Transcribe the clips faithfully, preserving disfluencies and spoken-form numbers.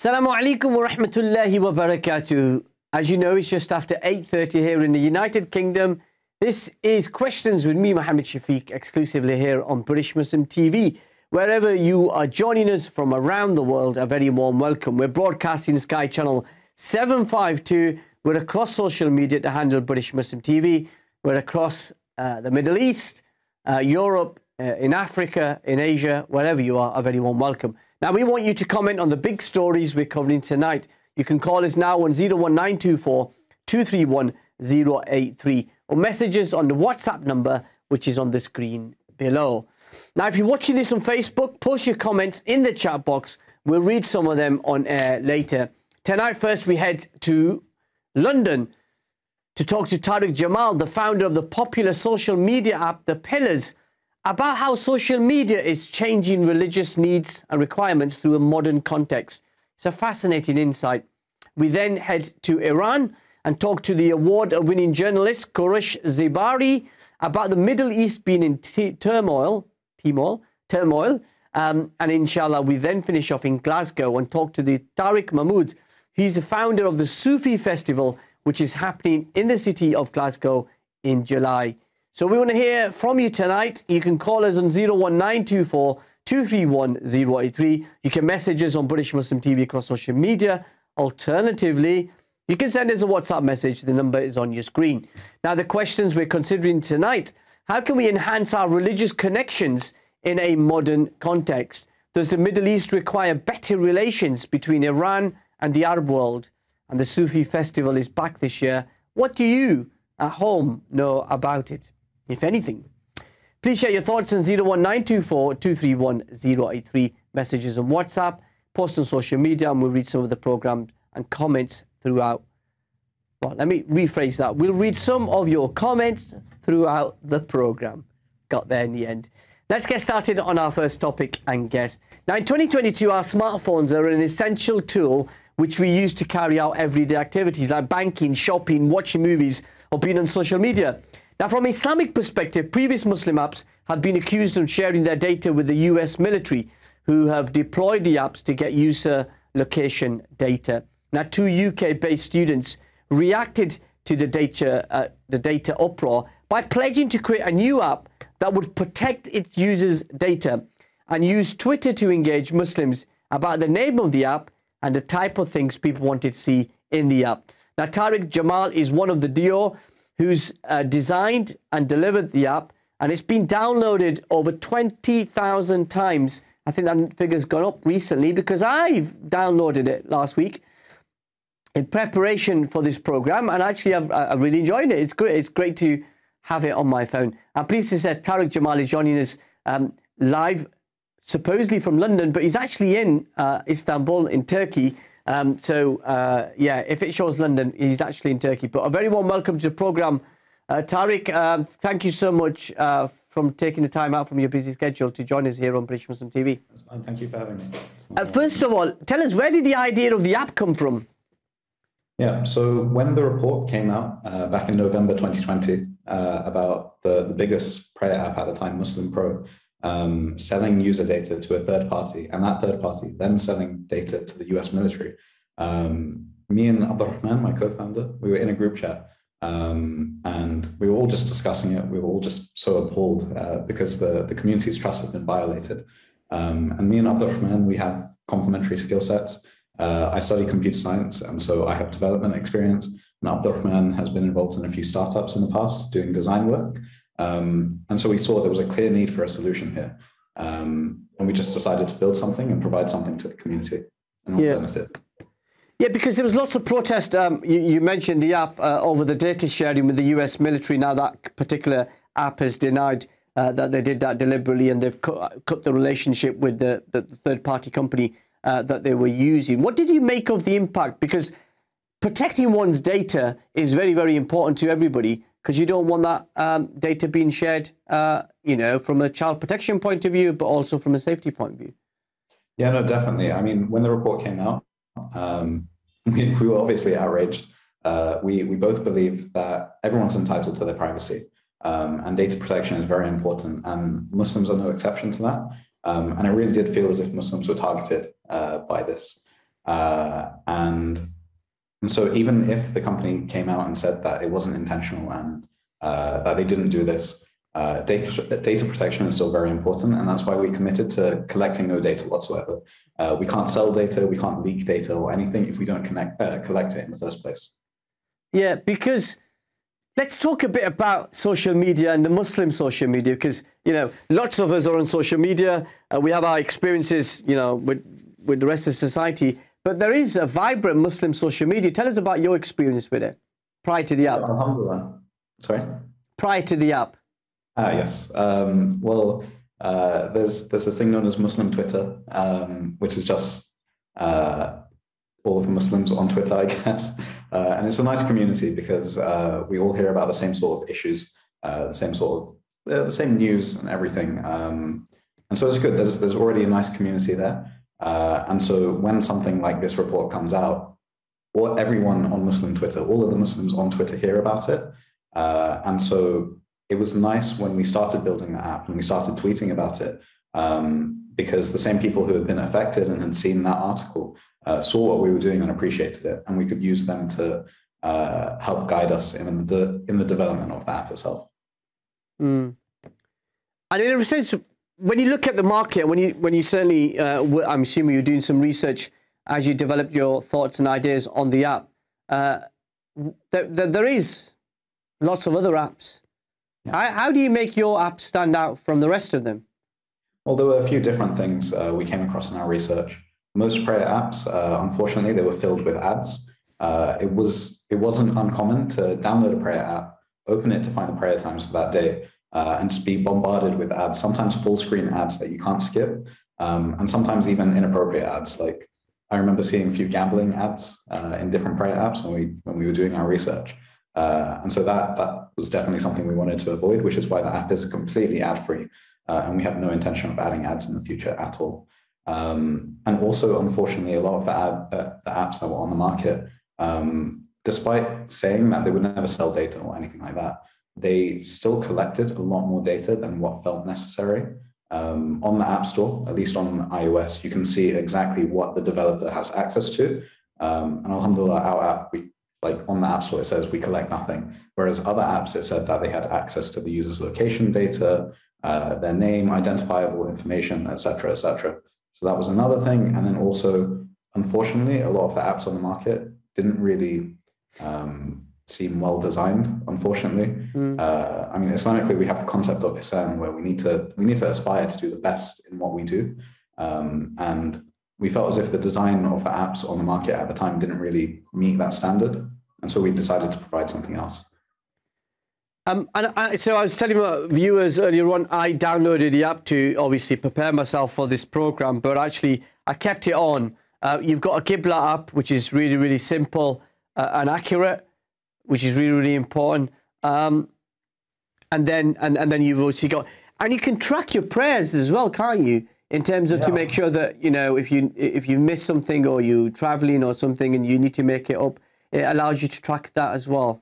Assalamu alaikum wa rahmatullahi wa barakatuh. As you know, it's just after eight thirty here in the United Kingdom. This is Questions with me, Mohammed Shafiq, exclusively here on British Muslim T V. Wherever you are joining us from around the world, a very warm welcome. We're broadcasting Sky Channel seven five two. We're across social media to handle British Muslim T V. We're across uh, the Middle East, uh, Europe, uh, in Africa, in Asia, wherever you are, a very warm welcome. Now, we want you to comment on the big stories we're covering tonight. You can call us now on zero one nine two four, two three one, zero eight three or messages on the WhatsApp number, which is on the screen below. Now, if you're watching this on Facebook, post your comments in the chat box. We'll read some of them on air later. Tonight, first, we head to London to talk to Tariq Jamal, the founder of the popular social media app, The Pillars, about how social media is changing religious needs and requirements through a modern context. It's a fascinating insight. We then head to Iran and talk to the award-winning journalist Kourosh Ziabari about the Middle East being in turmoil, turmoil, turmoil. Um, and inshallah, we then finish off in Glasgow and talk to the Tariq Mahmood. He's the founder of the Sufi Festival, which is happening in the city of Glasgow in July. So we want to hear from you tonight. You can call us on zero one nine two four, two three one, zero eight three. You can message us on British Muslim T V across social media. Alternatively, you can send us a WhatsApp message. The number is on your screen. Now, the questions we're considering tonight: how can we enhance our religious connections in a modern context? Does the Middle East require better relations between Iran and the Arab world? And the Sufi Festival is back this year. What do you at home know about it, if anything? Please share your thoughts on zero one nine two four, two three one, zero eight three. Messages on WhatsApp, post on social media, and we'll read some of the programme and comments throughout. Well, let me rephrase that. We'll read some of your comments throughout the programme. Got there in the end. Let's get started on our first topic and guest. Now, in twenty twenty-two, our smartphones are an essential tool which we use to carry out everyday activities like banking, shopping, watching movies, or being on social media. Now, from an Islamic perspective, previous Muslim apps have been accused of sharing their data with the U S military, who have deployed the apps to get user location data. Now, two U K-based students reacted to the data, uh, the data uproar by pledging to create a new app that would protect its users' data and use Twitter to engage Muslims about the name of the app and the type of things people wanted to see in the app. Now, Tariq Jamal is one of the duo who's uh, designed and delivered the app, and it's been downloaded over twenty thousand times. I think that figure's gone up recently because I've downloaded it last week in preparation for this program, and actually I've, I've really enjoyed it. It's great. It's great to have it on my phone. I'm pleased to say Tariq Jamal is joining us um, live, supposedly from London, but he's actually in uh, Istanbul in Turkey. Um, so, uh, yeah, if it shows London, he's actually in Turkey. But a very warm welcome to the programme. Uh, Tariq, um, thank you so much uh, for taking the time out from your busy schedule to join us here on British Muslim T V. That's fine. Thank you for having me. Uh, first of all, tell us, where did the idea of the app come from? Yeah, so when the report came out uh, back in November twenty twenty uh, about the, the biggest prayer app at the time, Muslim Pro, Um, selling user data to a third party, and that third party then selling data to the U S military. Um, me and Abdurrahman, my co-founder, we were in a group chat um, and we were all just discussing it. We were all just so appalled uh, because the, the community's trust had been violated. Um, and me and Abdurrahman, we have complementary skill sets. Uh, I study computer science, and so I have development experience. And Abdurrahman has been involved in a few startups in the past doing design work. Um, and so we saw there was a clear need for a solution here. Um, and we just decided to build something and provide something to the community, an yeah. alternative. Yeah, because there was lots of protest. Um, you, you mentioned the app uh, over the data sharing with the U S military. Now that particular app has denied uh, that they did that deliberately, and they've cu cut the relationship with the, the third party company uh, that they were using. What did you make of the impact? Because protecting one's data is very, very important to everybody, because you don't want that um, data being shared, uh, you know, from a child protection point of view, but also from a safety point of view. Yeah, no, definitely. I mean, when the report came out, um, we, we were obviously outraged. Uh, we, we both believe that everyone's entitled to their privacy, um, and data protection is very important, and Muslims are no exception to that. Um, and I really did feel as if Muslims were targeted uh, by this. Uh, and, and so even if the company came out and said that it wasn't intentional and uh, that they didn't do this, uh, data, data protection is still very important. And that's why we committed to collecting no data whatsoever. Uh, we can't sell data, we can't leak data or anything if we don't connect, uh, collect it in the first place. Yeah, because let's talk a bit about social media and the Muslim social media, because, you know, lots of us are on social media. Uh, we have our experiences, you know, with, with the rest of society. But there is a vibrant Muslim social media. Tell us about your experience with it prior to the app. Alhamdulillah. Sorry? Prior to the app. Ah, yes. Um, well, uh, there's there's this thing known as Muslim Twitter, um, which is just uh, all of the Muslims on Twitter, I guess. Uh, and it's a nice community because uh, we all hear about the same sort of issues, uh, the same sort of uh, the same news and everything. Um, and so it's good. There's there's already a nice community there. Uh, and so when something like this report comes out, or everyone on Muslim Twitter, all of the Muslims on Twitter hear about it. Uh, and so it was nice when we started building the app and we started tweeting about it, um, because the same people who had been affected and had seen that article uh, saw what we were doing and appreciated it. And we could use them to uh, help guide us in the, in the development of the app itself. Mm. And in a sense, when you look at the market, when you when you certainly, uh, I'm assuming you're doing some research as you develop your thoughts and ideas on the app. Uh, there, there, there is lots of other apps. Yeah. How, how do you make your app stand out from the rest of them? Well, there were a few different things uh, we came across in our research. Most prayer apps, uh, unfortunately, they were filled with ads. Uh, it was it wasn't uncommon to download a prayer app, open it to find the prayer times for that day, Uh, and just be bombarded with ads, sometimes full screen ads that you can't skip, um, and sometimes even inappropriate ads. Like I remember seeing a few gambling ads uh, in different prayer apps when we when we were doing our research. Uh, and so that that was definitely something we wanted to avoid, which is why the app is completely ad-free, uh, and we have no intention of adding ads in the future at all. Um, and also, unfortunately, a lot of the, ad, uh, the apps that were on the market, um, despite saying that they would never sell data or anything like that, they still collected a lot more data than what felt necessary. Um, on the App Store, at least on iOS, you can see exactly what the developer has access to. Um, and alhamdulillah, our app, we, like on the App Store, it says we collect nothing. Whereas other apps, it said that they had access to the user's location data, uh, their name, identifiable information, et cetera, et cetera. So that was another thing. And then also, unfortunately, a lot of the apps on the market didn't really um, seem well designed, unfortunately. Mm. Uh, I mean, Islamically, we have the concept of Islam, where we need to we need to aspire to do the best in what we do. Um, and we felt as if the design of the apps on the market at the time didn't really meet that standard. And so we decided to provide something else. Um, and I, so I was telling my viewers earlier on, I downloaded the app to obviously prepare myself for this program, but actually I kept it on. Uh, you've got a Qibla app, which is really, really simple uh, and accurate, which is really, really important. Um, and then and, and then you've also got, and you can track your prayers as well, can't you? In terms of yeah. to make sure that, you know, if you if you miss something or you're traveling or something and you need to make it up, it allows you to track that as well.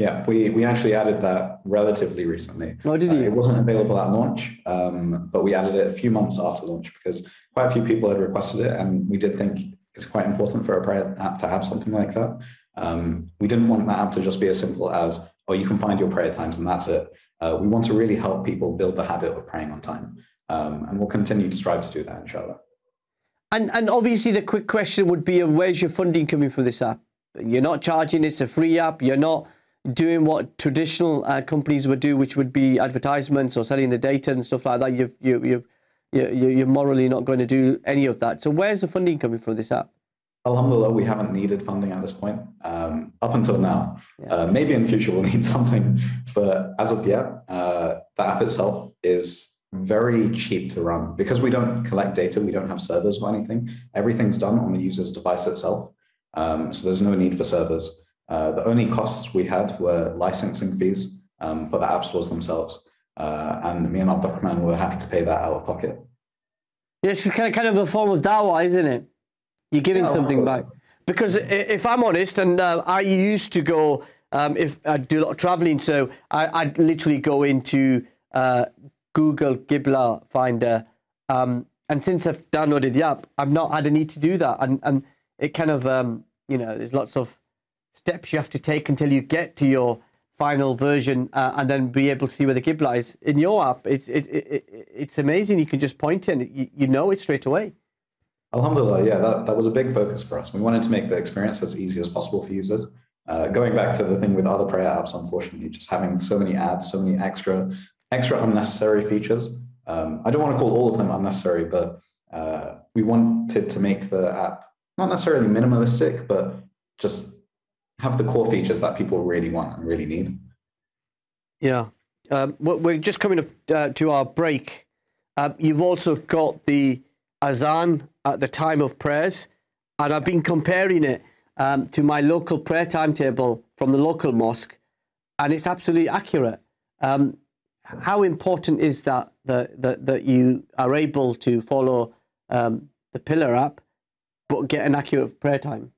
Yeah, we, we actually added that relatively recently. Oh, did you? Uh, it wasn't available at launch, um, but we added it a few months after launch because quite a few people had requested it, and we did think it's quite important for a prayer app to have something like that. Um, we didn't want that app to just be as simple as, oh, you can find your prayer times and that's it. Uh, we want to really help people build the habit of praying on time. Um, and we'll continue to strive to do that, inshallah. And, and obviously the quick question would be, where's your funding coming from this app? You're not charging, it's a free app. You're not doing what traditional uh, companies would do, which would be advertisements or selling the data and stuff like that. You've, you, you, you, you're morally not going to do any of that. So where's the funding coming from this app? Alhamdulillah, we haven't needed funding at this point, um, up until now. Yeah. Uh, maybe in the future we'll need something, but as of yet, uh, the app itself is very cheap to run. Because we don't collect data, we don't have servers or anything, everything's done on the user's device itself, um, so there's no need for servers. Uh, the only costs we had were licensing fees um, for the app stores themselves, uh, and me and Abdurrahman were happy to pay that out of pocket. Yeah, it's kind of, kind of a form of dawah, isn't it? You're giving yeah, something back. Because if I'm honest, and uh, I used to go, um, if I do a lot of traveling, so I, I'd literally go into uh, Google Qibla Finder um, And since I've downloaded the app, I've not had a need to do that. And, and it kind of, um, you know, there's lots of steps you have to take until you get to your final version uh, and then be able to see where the Qibla is. In your app, it's, it, it, it, it's amazing. You can just point it and you, you know it straight away. Alhamdulillah, yeah, that, that was a big focus for us. We wanted to make the experience as easy as possible for users. Uh, going back to the thing with other prayer apps, unfortunately, just having so many ads, so many extra, extra unnecessary features. Um, I don't want to call all of them unnecessary, but uh, we wanted to make the app not necessarily minimalistic, but just have the core features that people really want and really need. Yeah, um, we're just coming up uh, to our break. Uh, you've also got the Azan at the time of prayers, and I've been comparing it um, to my local prayer timetable from the local mosque, and it's absolutely accurate. Um, how important is that, that, that, that you are able to follow um, the Pillar app, but get an accurate prayer time?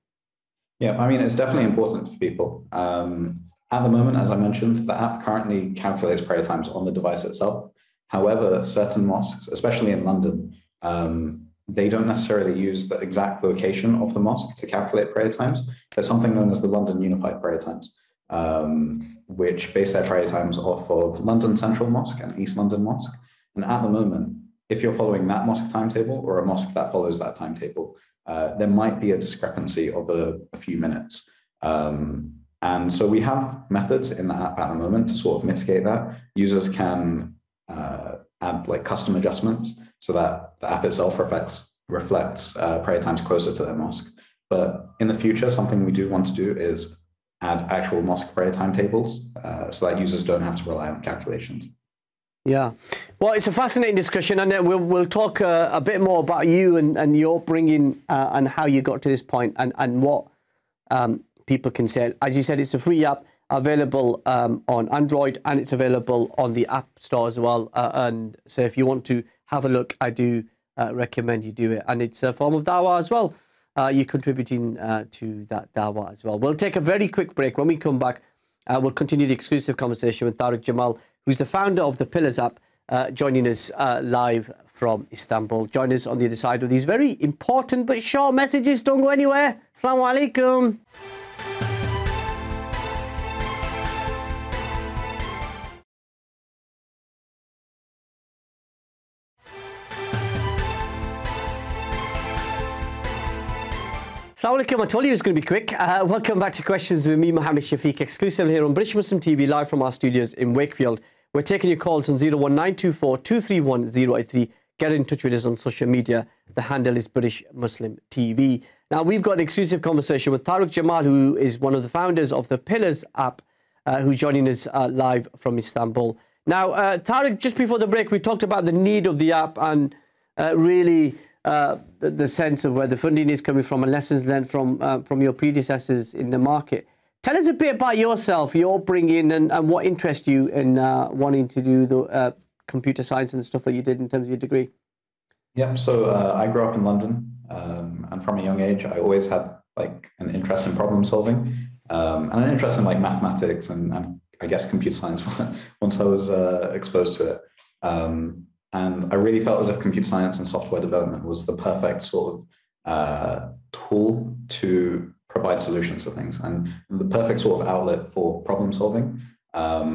Yeah, I mean, it's definitely important for people. Um, at the moment, as I mentioned, the app currently calculates prayer times on the device itself. However, certain mosques, especially in London, um, they don't necessarily use the exact location of the mosque to calculate prayer times. There's something known as the London Unified Prayer Times, um, which base their prayer times off of London Central Mosque and East London Mosque. And at the moment, if you're following that mosque timetable or a mosque that follows that timetable, uh, there might be a discrepancy of a, a few minutes. Um, and so we have methods in the app at the moment to sort of mitigate that. Users can uh, add like custom adjustments so that the app itself reflects, reflects uh, prayer times closer to their mosque. But in the future, something we do want to do is add actual mosque prayer timetables uh, so that users don't have to rely on calculations. Yeah. Well, it's a fascinating discussion, and we'll, we'll talk uh, a bit more about you and, and your bringing uh, and how you got to this point and, and what um, people can say. As you said, it's a free app available um, on Android, and it's available on the App Store as well. Uh, and so if you want to have a look, I do uh, recommend you do it. And it's a form of dawah as well. Uh, you're contributing uh, to that dawah as well. We'll take a very quick break. When we come back, Uh, we'll continue the exclusive conversation with Tariq Jamal, who's the founder of the Pillars app, uh, joining us uh, live from Istanbul. Join us on the other side with these very important but short messages. Don't go anywhere. Assalamu alaikum. Assalamu alaikum. I told you it was going to be quick. Uh, welcome back to Questions with me, Mohammed Shafiq, exclusively here on British Muslim T V, live from our studios in Wakefield. We're taking your calls on zero one nine two four, two three one, zero eight three. Get in touch with us on social media. The handle is British Muslim T V. Now, we've got an exclusive conversation with Tariq Jamal, who is one of the founders of the Pillars app, uh, who's joining us uh, live from Istanbul. Now, uh, Tariq, just before the break, we talked about the need of the app and uh, really... Uh, the, the sense of where the funding is coming from and lessons learned from uh, from your predecessors in the market. Tell us a bit about yourself, your bringing, and, and what interests you in uh, wanting to do the uh, computer science and stuff that you did in terms of your degree. Yep. So uh, I grew up in London, um, and from a young age, I always had like an interest in problem solving um, and an interest in like mathematics and, and I guess computer science once I was uh, exposed to it. Um, And I really felt as if computer science and software development was the perfect sort of uh, tool to provide solutions to things and the perfect sort of outlet for problem solving. Um,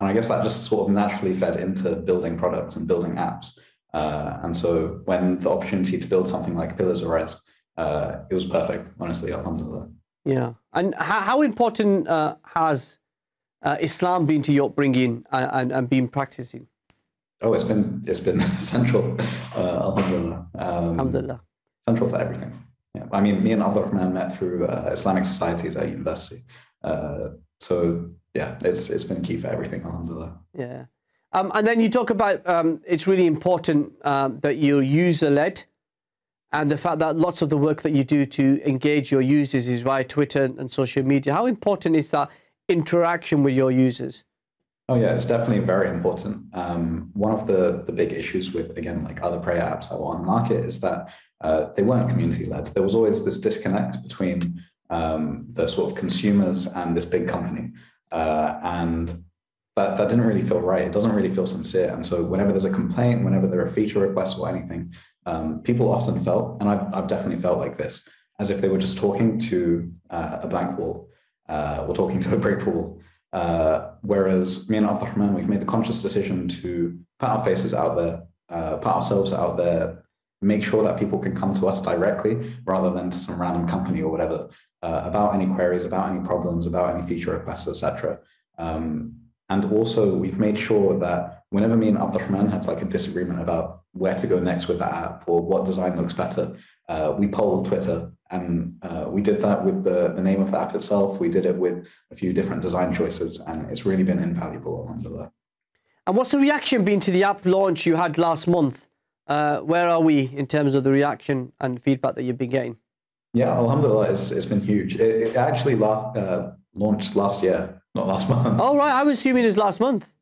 and I guess that just sort of naturally fed into building products and building apps. Uh, and so when the opportunity to build something like Pillars arose, uh, it was perfect, honestly, alhamdulillah. Yeah. And how, how important uh, has uh, Islam been to your upbringing and, and, and been practicing? Oh, it's been it's been central, uh, alhamdulillah. Um, alhamdulillah. Central to everything. Yeah. I mean, me and Abdurrahman met through uh, Islamic societies at university. Uh, so yeah, it's it's been key for everything, alhamdulillah. Yeah, um, and then you talk about um, it's really important um, that you're user led, and the fact that lots of the work that you do to engage your users is via Twitter and social media. How important is that interaction with your users? Oh yeah, it's definitely very important. Um, one of the, the big issues with, again, like other prayer apps that were on the market is that uh, they weren't community-led. There was always this disconnect between um, the sort of consumers and this big company. Uh, and that, that didn't really feel right. It doesn't really feel sincere. And so whenever there's a complaint, whenever there are feature requests or anything, um, people often felt, and I've, I've definitely felt like this, as if they were just talking to uh, a blank wall uh, or talking to a brick wall. Uh, whereas me and Abdurrahman, we've made the conscious decision to put our faces out there, uh, put ourselves out there, make sure that people can come to us directly rather than to some random company or whatever uh, about any queries, about any problems, about any feature requests, et cetera. And also we've made sure that whenever me and Abdurrahman have like a disagreement about where to go next with the app or what design looks better, uh, we polled Twitter, and uh, we did that with the, the name of the app itself. We did it with a few different design choices, and it's really been invaluable, alhamdulillah. And what's the reaction been to the app launch you had last month? Uh, where are we in terms of the reaction and feedback that you've been getting? Yeah, alhamdulillah, it's, it's been huge. It, it actually la uh, launched last year. Not last month. Oh, right. I was assuming it was last month.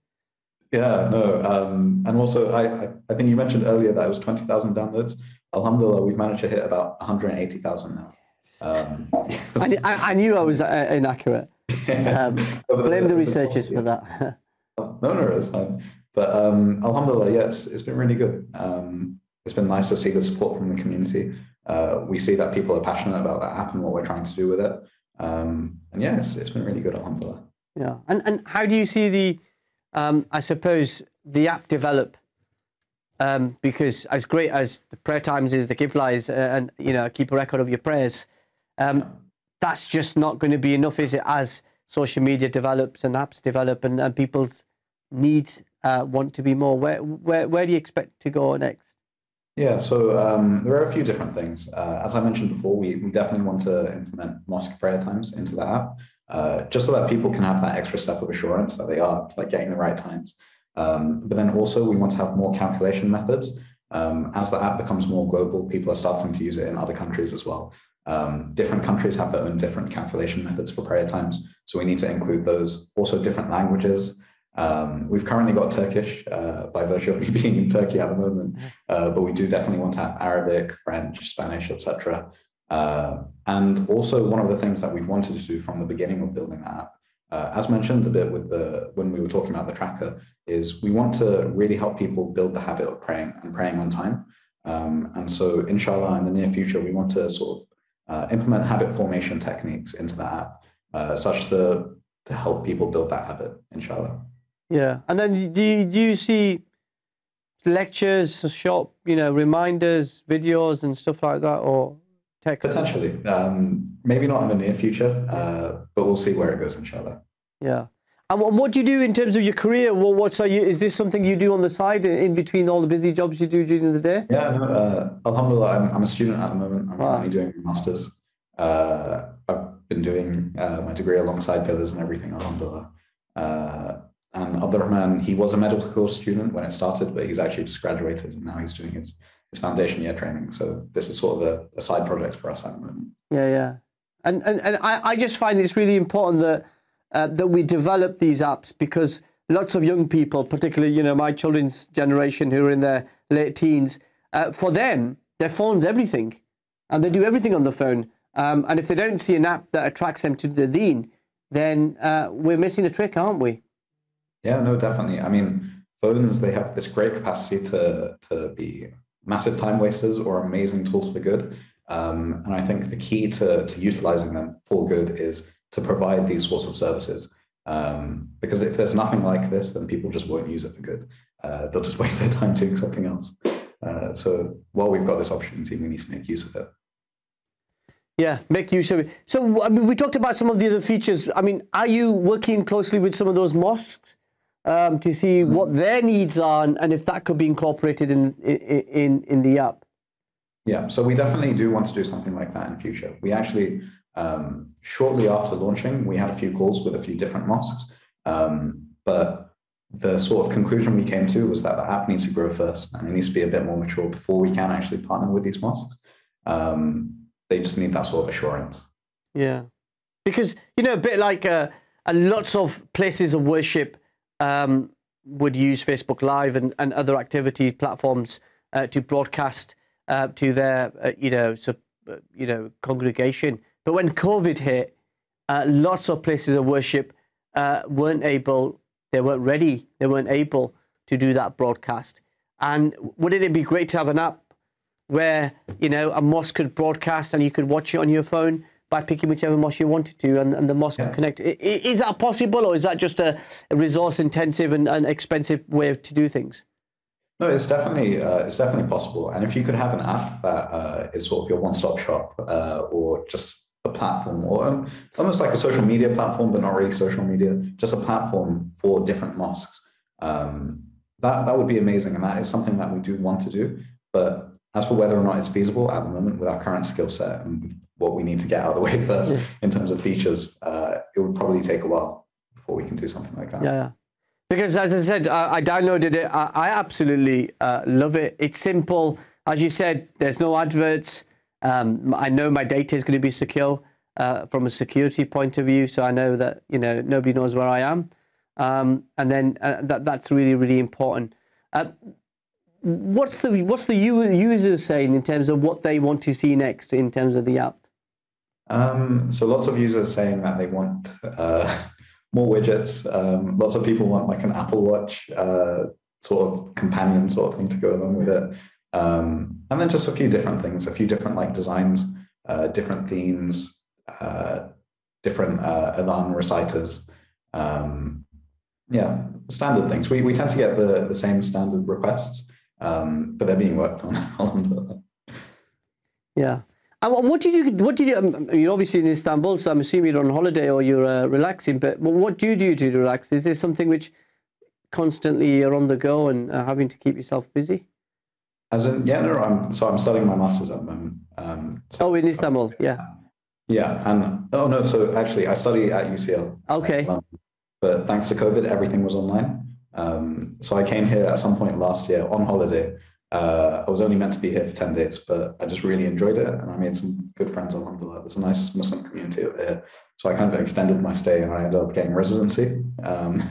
Yeah, no. Um, and also, I, I, I think you mentioned earlier that it was twenty thousand downloads. Alhamdulillah, we've managed to hit about one hundred eighty thousand now. Um, I, I, I knew I was uh, inaccurate. Yeah. Um, blame the, the researchers the, for that. No, no, it's fine. But um, alhamdulillah, yeah, it's, it's been really good. Um, it's been nice to see the support from the community. Uh, we see that people are passionate about that app and what we're trying to do with it. Um, and yeah, it's, it's been really good, alhamdulillah. Yeah, and, and how do you see the, um, I suppose, the app develop? Um, because as great as the prayer times is, the Qibla is, uh, and, you know, keep a record of your prayers, um, that's just not going to be enough, is it, as social media develops and apps develop and, and people's needs uh, want to be more? Where, where, where do you expect to go next? Yeah, so um, there are a few different things. Uh, as I mentioned before, we, we definitely want to implement mosque prayer times into the app. Uh, just so that people can have that extra step of assurance that they are like getting the right times. Um, but then also we want to have more calculation methods. Um, as the app becomes more global, people are starting to use it in other countries as well. Um, different countries have their own different calculation methods for prayer times. So we need to include those. Also different languages. Um, we've currently got Turkish uh, by virtue of me being in Turkey at the moment. Uh, but we do definitely want to have Arabic, French, Spanish, et cetera. Uh, and also one of the things that we've wanted to do from the beginning of building the app, uh, as mentioned a bit with the when we were talking about the tracker, is we want to really help people build the habit of praying and praying on time. Um, and so inshallah, in the near future, we want to sort of uh, implement habit formation techniques into the app, uh, such to, to help people build that habit, inshallah. Yeah. And then do you, do you see lectures, short, you know, reminders, videos and stuff like that, or? Potentially. Um, maybe not in the near future, uh, but we'll see where it goes, inshallah. Yeah. And what, what do you do in terms of your career? What, what are you, is this something you do on the side in between all the busy jobs you do during the day? Yeah, no, uh, alhamdulillah, I'm, I'm a student at the moment. I'm currently doing my master's. Uh, I've been doing uh, my degree alongside Pillars and everything, alhamdulillah. Uh, and Abdurrahman, he was a medical student when it started, but he's actually just graduated and now he's doing his It's foundation year training, so this is sort of a, a side project for us at the moment. Yeah, yeah, and and and I, I just find it's really important that uh, that we develop these apps, because lots of young people, particularly you know my children's generation who are in their late teens, uh, for them their phone's everything, and they do everything on the phone. Um, and if they don't see an app that attracts them to the deen, then uh, we're missing a trick, aren't we? Yeah, no, definitely. I mean, phones, they have this great capacity to to be massive time wasters or amazing tools for good. Um, and I think the key to, to utilizing them for good is to provide these sorts of services. Um, because if there's nothing like this, then people just won't use it for good. Uh, they'll just waste their time doing something else. Uh, so while we've got this opportunity, we need to make use of it. Yeah, make use of it. So I mean, we talked about some of the other features. I mean, are you working closely with some of those mosques? Um, to see what their needs are and if that could be incorporated in, in, in the app? Yeah, so we definitely do want to do something like that in future. We actually, um, shortly after launching, we had a few calls with a few different mosques, um, but the sort of conclusion we came to was that the app needs to grow first and it needs to be a bit more mature before we can actually partner with these mosques. Um, they just need that sort of assurance. Yeah, because, you know, a bit like uh, lots of places of worship Um, would use Facebook Live and, and other activity platforms uh, to broadcast uh, to their, uh, you know, sub, uh, you know, congregation. But when COVID hit, uh, lots of places of worship uh, weren't able, They weren't ready. They weren't able to do that broadcast. And wouldn't it be great to have an app where, you know, a mosque could broadcast and you could watch it on your phone by picking whichever mosque you wanted to, and, and the mosque yeah. could connect? Is that possible, or is that just a resource-intensive and, and expensive way to do things? No, it's definitely uh, it's definitely possible. And if you could have an app that uh, is sort of your one-stop shop, uh, or just a platform, or um, almost like a social media platform, but not really social media, just a platform for different mosques, um, that, that would be amazing. And that is something that we do want to do. But as for whether or not it's feasible at the moment with our current skill set and what we need to get out of the way first in terms of features, uh, it would probably take a while before we can do something like that. Yeah. yeah. Because as I said, I, I downloaded it. I, I absolutely uh, love it. It's simple. As you said, there's no adverts. Um, I know my data is going to be secure uh, from a security point of view. So I know that, you know, nobody knows where I am. Um, and then uh, that that's really, really important. Uh, what's the what's the users saying in terms of what they want to see next in terms of the app? Um, so lots of users saying that they want... Uh... more widgets. Um, lots of people want like an Apple Watch uh, sort of companion sort of thing to go along with it. Um, and then just a few different things, a few different like designs, uh, different themes, uh, different uh, adhan reciters. Um, yeah, standard things. We, we tend to get the, the same standard requests, um, but they're being worked on. on the... Yeah. And what did you, what did you, um, you're obviously in Istanbul, so I'm assuming you're on holiday or you're uh, relaxing, but what do you do to relax? Is this something which constantly you're on the go and uh, having to keep yourself busy? As in, yeah, no, I'm, so I'm studying my master's at the moment. Um, so oh, in Istanbul, yeah. Yeah, and, oh no, so actually I study at U C L. Okay. At London, but thanks to COVID, everything was online. Um, so I came here at some point last year on holiday. Uh, I was only meant to be here for ten days, but I just really enjoyed it. And I made some good friends, alhamdulillah. There's a nice Muslim community over here. So I kind of extended my stay and I ended up getting residency. Um,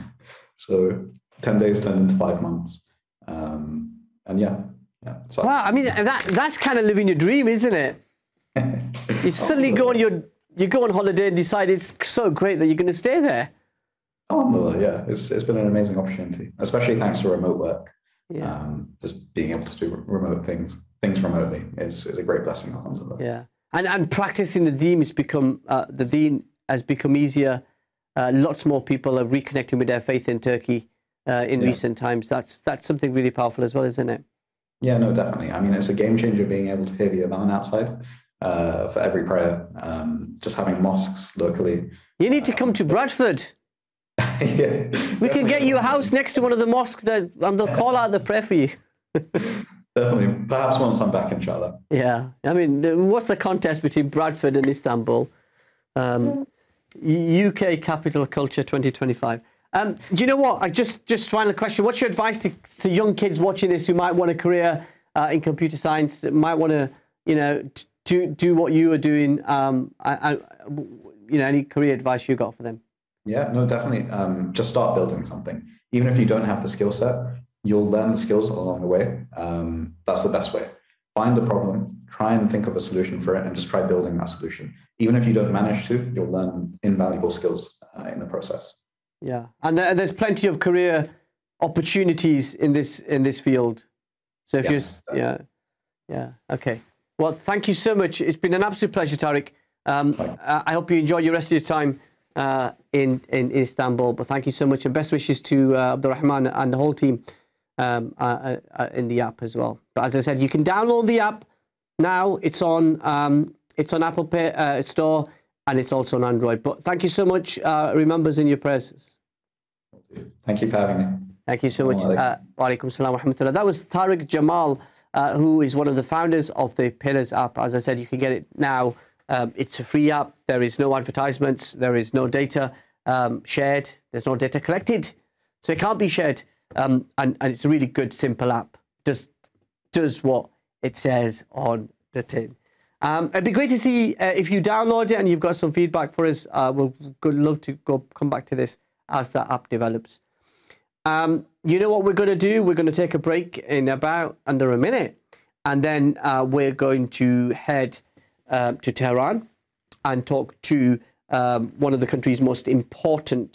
so ten days turned into five months. Um, and yeah. yeah. So wow, I, I mean, that that's kind of living your dream, isn't it? You suddenly go on your, you go on holiday and decide it's so great that you're going to stay there. Alhamdulillah, yeah. It's, it's been an amazing opportunity, especially thanks to remote work. Yeah. Um, just being able to do remote things, things remotely is, is a great blessing. Alhamdulillah. Yeah. And, and practicing the deen has become, uh, the deen has become easier. Uh, lots more people are reconnecting with their faith in Turkey uh, in yeah. recent times. That's, that's something really powerful as well, isn't it? Yeah, no, definitely. I mean, it's a game changer being able to hear the adhan outside uh, for every prayer, um, just having mosques locally. You need to come to Bradford. Yeah, we can get you a house next to one of the mosques that, and they'll call out the prayer for you. Definitely. Perhaps once I'm back, inshallah. Yeah. I mean, what's the contest between Bradford and Istanbul? Um, U K Capital Culture twenty twenty-five. Um, do you know what? I just, just final question. What's your advice to, to young kids watching this who might want a career uh, in computer science, might want to, you know, do, do what you are doing? Um, I, I, you know, any career advice you got for them? Yeah, no, definitely. Um, just start building something. Even if you don't have the skill set, you'll learn the skills along the way. Um, that's the best way. Find a problem, try and think of a solution for it, and just try building that solution. Even if you don't manage to, you'll learn invaluable skills uh, in the process. Yeah, and th there's plenty of career opportunities in this in this field. So if yes, you're, yeah, yeah, okay. Well, thank you so much. It's been an absolute pleasure, Tariq. Um, I hope you enjoy your rest of your time Uh, in, in Istanbul. But thank you so much, and best wishes to uh, Abdurrahman and the whole team um, uh, uh, in the app as well. But as I said, you can download the app now. It's on um, it's on Apple Pay, uh, Store, and it's also on Android. But thank you so much. Uh, remember us in your prayers. Thank you for having me. Thank you so much. Wa alaikum salam wa rahmatullah. That was Tariq Jamal, uh, who is one of the founders of the Pillars app. As I said, you can get it now. Um, it's a free app. There is no advertisements. There is no data um, shared. There's no data collected. So it can't be shared. Um, and, and it's a really good, simple app. Just does what it says on the tin. Um, it'd be great to see uh, if you download it and you've got some feedback for us. Uh, we'll go, love to go come back to this as that app develops. Um, you know what we're going to do? We're going to take a break in about under a minute. And then uh, we're going to head... Uh, to Tehran and talk to um, one of the country's most important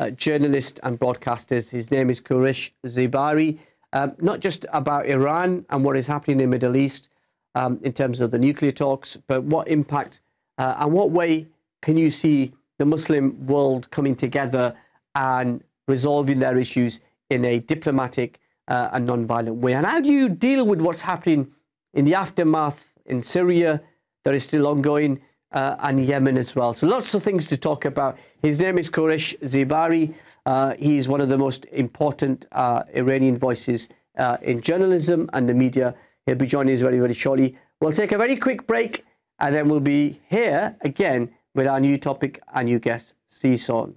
uh, journalist and broadcasters. His name is Kourosh Ziabari. Um, not just about Iran and what is happening in the Middle East um, in terms of the nuclear talks, but what impact uh, and what way can you see the Muslim world coming together and resolving their issues in a diplomatic uh, and non-violent way? And how do you deal with what's happening in the aftermath in Syria that is still ongoing uh, and Yemen as well? So lots of things to talk about. His name is Kourosh Ziabari. Uh, he is one of the most important uh, Iranian voices uh, in journalism and the media. He'll be joining us very, very shortly. We'll take a very quick break and then we'll be here again with our new topic and new guest. See you soon.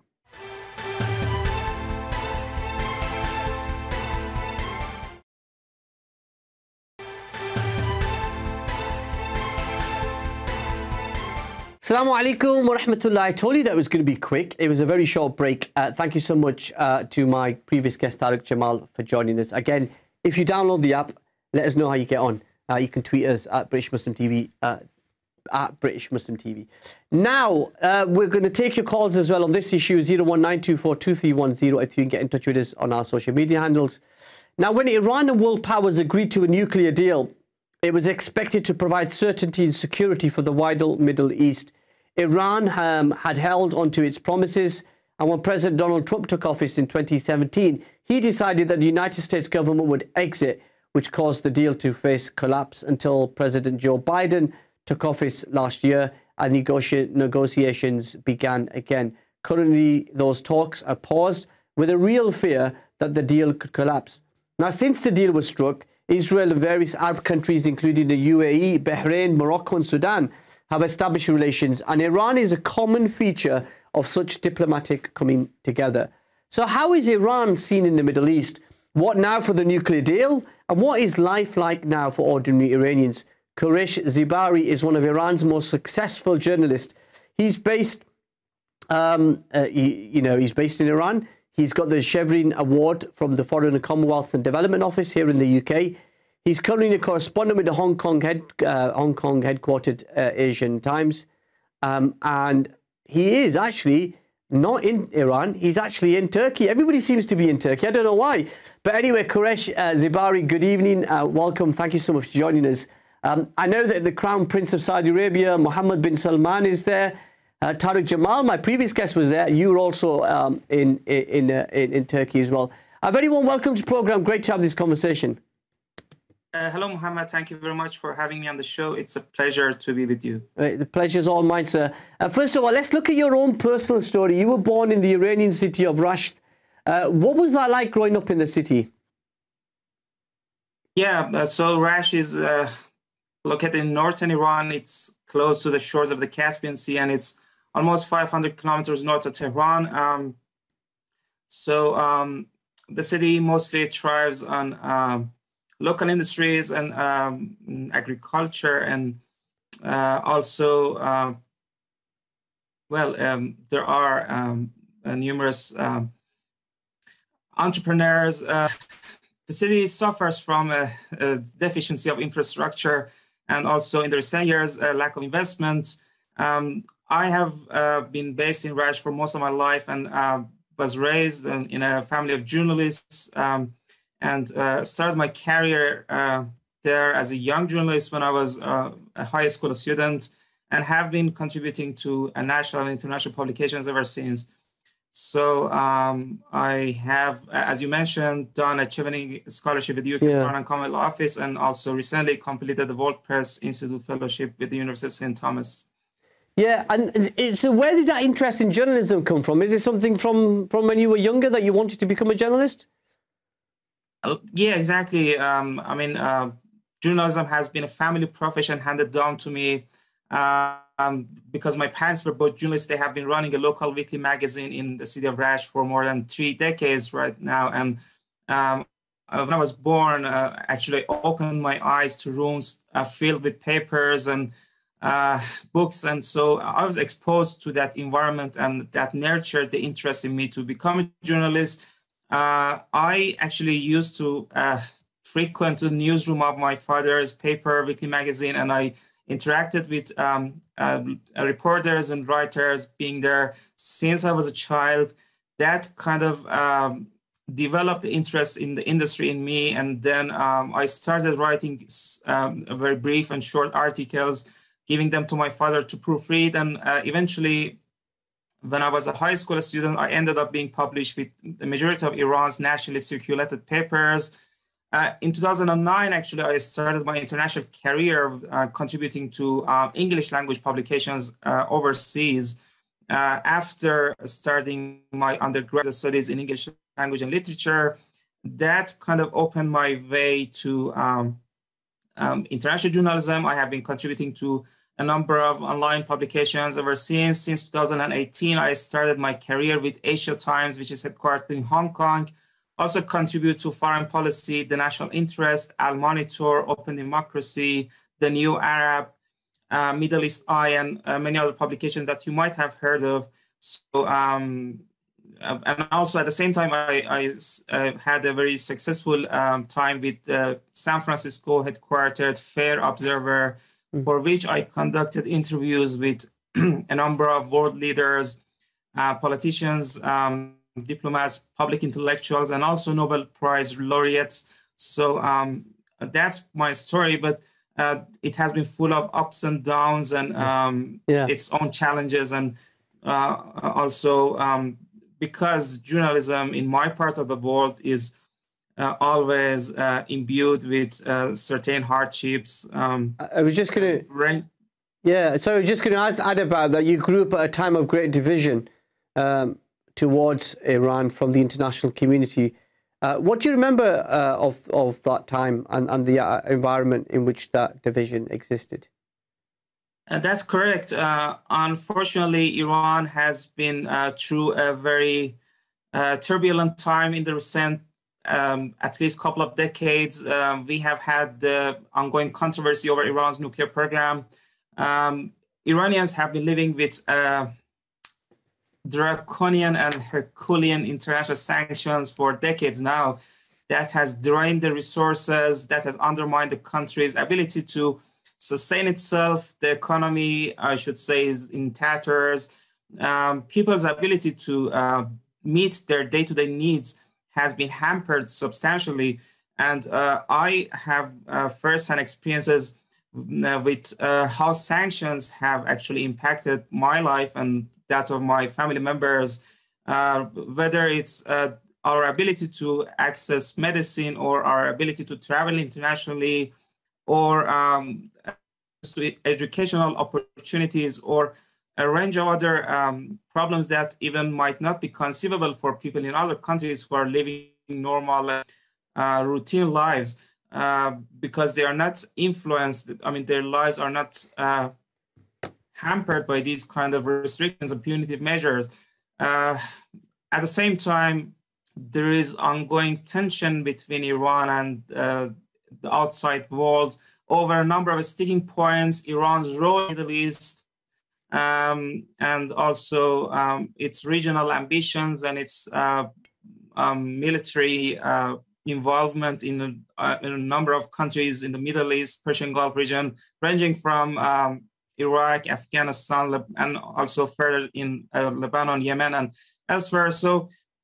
Assalamu alaikum wa rahmatullah. I told you that was going to be quick. It was a very short break. Uh, thank you so much uh, to my previous guest, Tariq Jamal, for joining us. Again, if you download the app, let us know how you get on. Uh, you can tweet us at British Muslim T V, uh, at British Muslim T V. Now, uh, we're going to take your calls as well on this issue, zero one nine two four two three one zero, if you can get in touch with us on our social media handles. Now, when Iran and world powers agreed to a nuclear deal, it was expected to provide certainty and security for the wider Middle East. Iran um, had held onto its promises, and when President Donald Trump took office in twenty seventeen, he decided that the United States government would exit, which caused the deal to face collapse until President Joe Biden took office last year and negoti- negotiations began again. Currently, those talks are paused with a real fear that the deal could collapse. Now, since the deal was struck, Israel and various Arab countries, including the U A E, Bahrain, Morocco and Sudan, have established relations, and Iran is a common feature of such diplomatic coming together. So how is Iran seen in the Middle East? What now for the nuclear deal? And what is life like now for ordinary Iranians? Kourosh Ziabari is one of Iran's most successful journalists. He's based, um, uh, he, you know, he's based in Iran. He's got the Chevening Award from the Foreign and Commonwealth and Development Office here in the U K. He's currently a correspondent with the Hong Kong head, uh, Hong Kong headquartered uh, Asian Times, um, and he is actually not in Iran. He's actually in Turkey. Everybody seems to be in Turkey. I don't know why, but anyway, Kourosh uh, Ziabari, good evening, uh, welcome. Thank you so much for joining us. Um, I know that the Crown Prince of Saudi Arabia, Mohammed bin Salman, is there. Uh, Tariq Jamal, my previous guest, was there. You were also um, in in, uh, in in Turkey as well. A very warm welcome to the program. Great to have this conversation. Uh, hello, Mohammed. Thank you very much for having me on the show. It's a pleasure to be with you. Right, the pleasure's all mine, sir. Uh, first of all, let's look at your own personal story. You were born in the Iranian city of Rasht. Uh, what was that like growing up in the city? Yeah, uh, so Rasht is uh, located in northern Iran. It's close to the shores of the Caspian Sea, and it's almost five hundred kilometers north of Tehran. Um, so um, the city mostly thrives on um, local industries and um, agriculture, and uh, also, uh, well, um, there are um, uh, numerous um, entrepreneurs. Uh, the city suffers from a, a deficiency of infrastructure, and also in the recent years, a lack of investment. Um, I have uh, been based in Rasht for most of my life, and uh, was raised in, in a family of journalists, um, and uh, started my career uh, there as a young journalist when I was uh, a high school student, and have been contributing to uh, national and international publications ever since. So um, I have, as you mentioned, done a Chevening scholarship with the U K yeah. Foreign and Commonwealth Office, and also recently completed the World Press Institute fellowship with the University of Saint Thomas. Yeah, and so where did that interest in journalism come from? Is it something from, from when you were younger that you wanted to become a journalist? Yeah, exactly. Um, I mean, uh, journalism has been a family profession handed down to me uh, um, because my parents were both journalists. They have been running a local weekly magazine in the city of Rasht for more than three decades right now. And um, when I was born, uh, actually opened my eyes to rooms uh, filled with papers and Uh, books, and so I was exposed to that environment, and that nurtured the interest in me to become a journalist. Uh, I actually used to uh, frequent the newsroom of my father's paper, weekly magazine, and I interacted with um, uh, reporters and writers being there since I was a child. that kind of um, developed interest in the industry in me. And then um, I started writing um, very brief and short articles, giving them to my father to proofread. And uh, eventually, when I was a high school student, I ended up being published with the majority of Iran's nationally circulated papers. Uh, in two thousand nine, actually, I started my international career uh, contributing to uh, English language publications uh, overseas. Uh, after starting my undergraduate studies in English language and literature, that kind of opened my way to um, um, international journalism. I have been contributing to a number of online publications ever since. Since two thousand eighteen, I started my career with Asia Times, which is headquartered in Hong Kong. Also contribute to Foreign Policy, The National Interest, Al-Monitor, Open Democracy, The New Arab, uh, Middle East Eye, and uh, many other publications that you might have heard of. So, um, and also at the same time, I, I uh, had a very successful um, time with uh, San Francisco headquartered Fair Observer, for which I conducted interviews with a number of world leaders, uh, politicians, um, diplomats, public intellectuals, and also Nobel Prize laureates. So um, that's my story, but uh, it has been full of ups and downs and um, yeah. its own challenges. And uh, also um, because journalism in my part of the world is Uh, always uh, imbued with uh, certain hardships. Um, I was just going to, right? Yeah. So I was just going to add about that. You grew up at a time of great division um, towards Iran from the international community. Uh, what do you remember uh, of of that time and and the uh, environment in which that division existed? Uh, that's correct. Uh, unfortunately, Iran has been uh, through a very uh, turbulent time in the recent. Um, at least a couple of decades, um, we have had the ongoing controversy over Iran's nuclear program. Um, Iranians have been living with uh, draconian and Herculean international sanctions for decades now. That has drained the resources, that has undermined the country's ability to sustain itself. The economy, I should say, is in tatters. Um, people's ability to uh, meet their day-to-day needs has been hampered substantially. And uh, I have uh, firsthand experiences with uh, how sanctions have actually impacted my life and that of my family members, uh, whether it's uh, our ability to access medicine or our ability to travel internationally or um, to educational opportunities or a range of other um, problems that even might not be conceivable for people in other countries who are living normal, uh, routine lives uh, because they are not influenced. I mean, their lives are not uh, hampered by these kind of restrictions and punitive measures. Uh, at the same time, there is ongoing tension between Iran and uh, the outside world over a number of sticking points, Iran's role in the Middle East, Um, and also um, its regional ambitions and its uh, um, military uh, involvement in a, uh, in a number of countries in the Middle East, Persian Gulf region, ranging from um, Iraq, Afghanistan, and also further in uh, Lebanon, Yemen, and elsewhere. So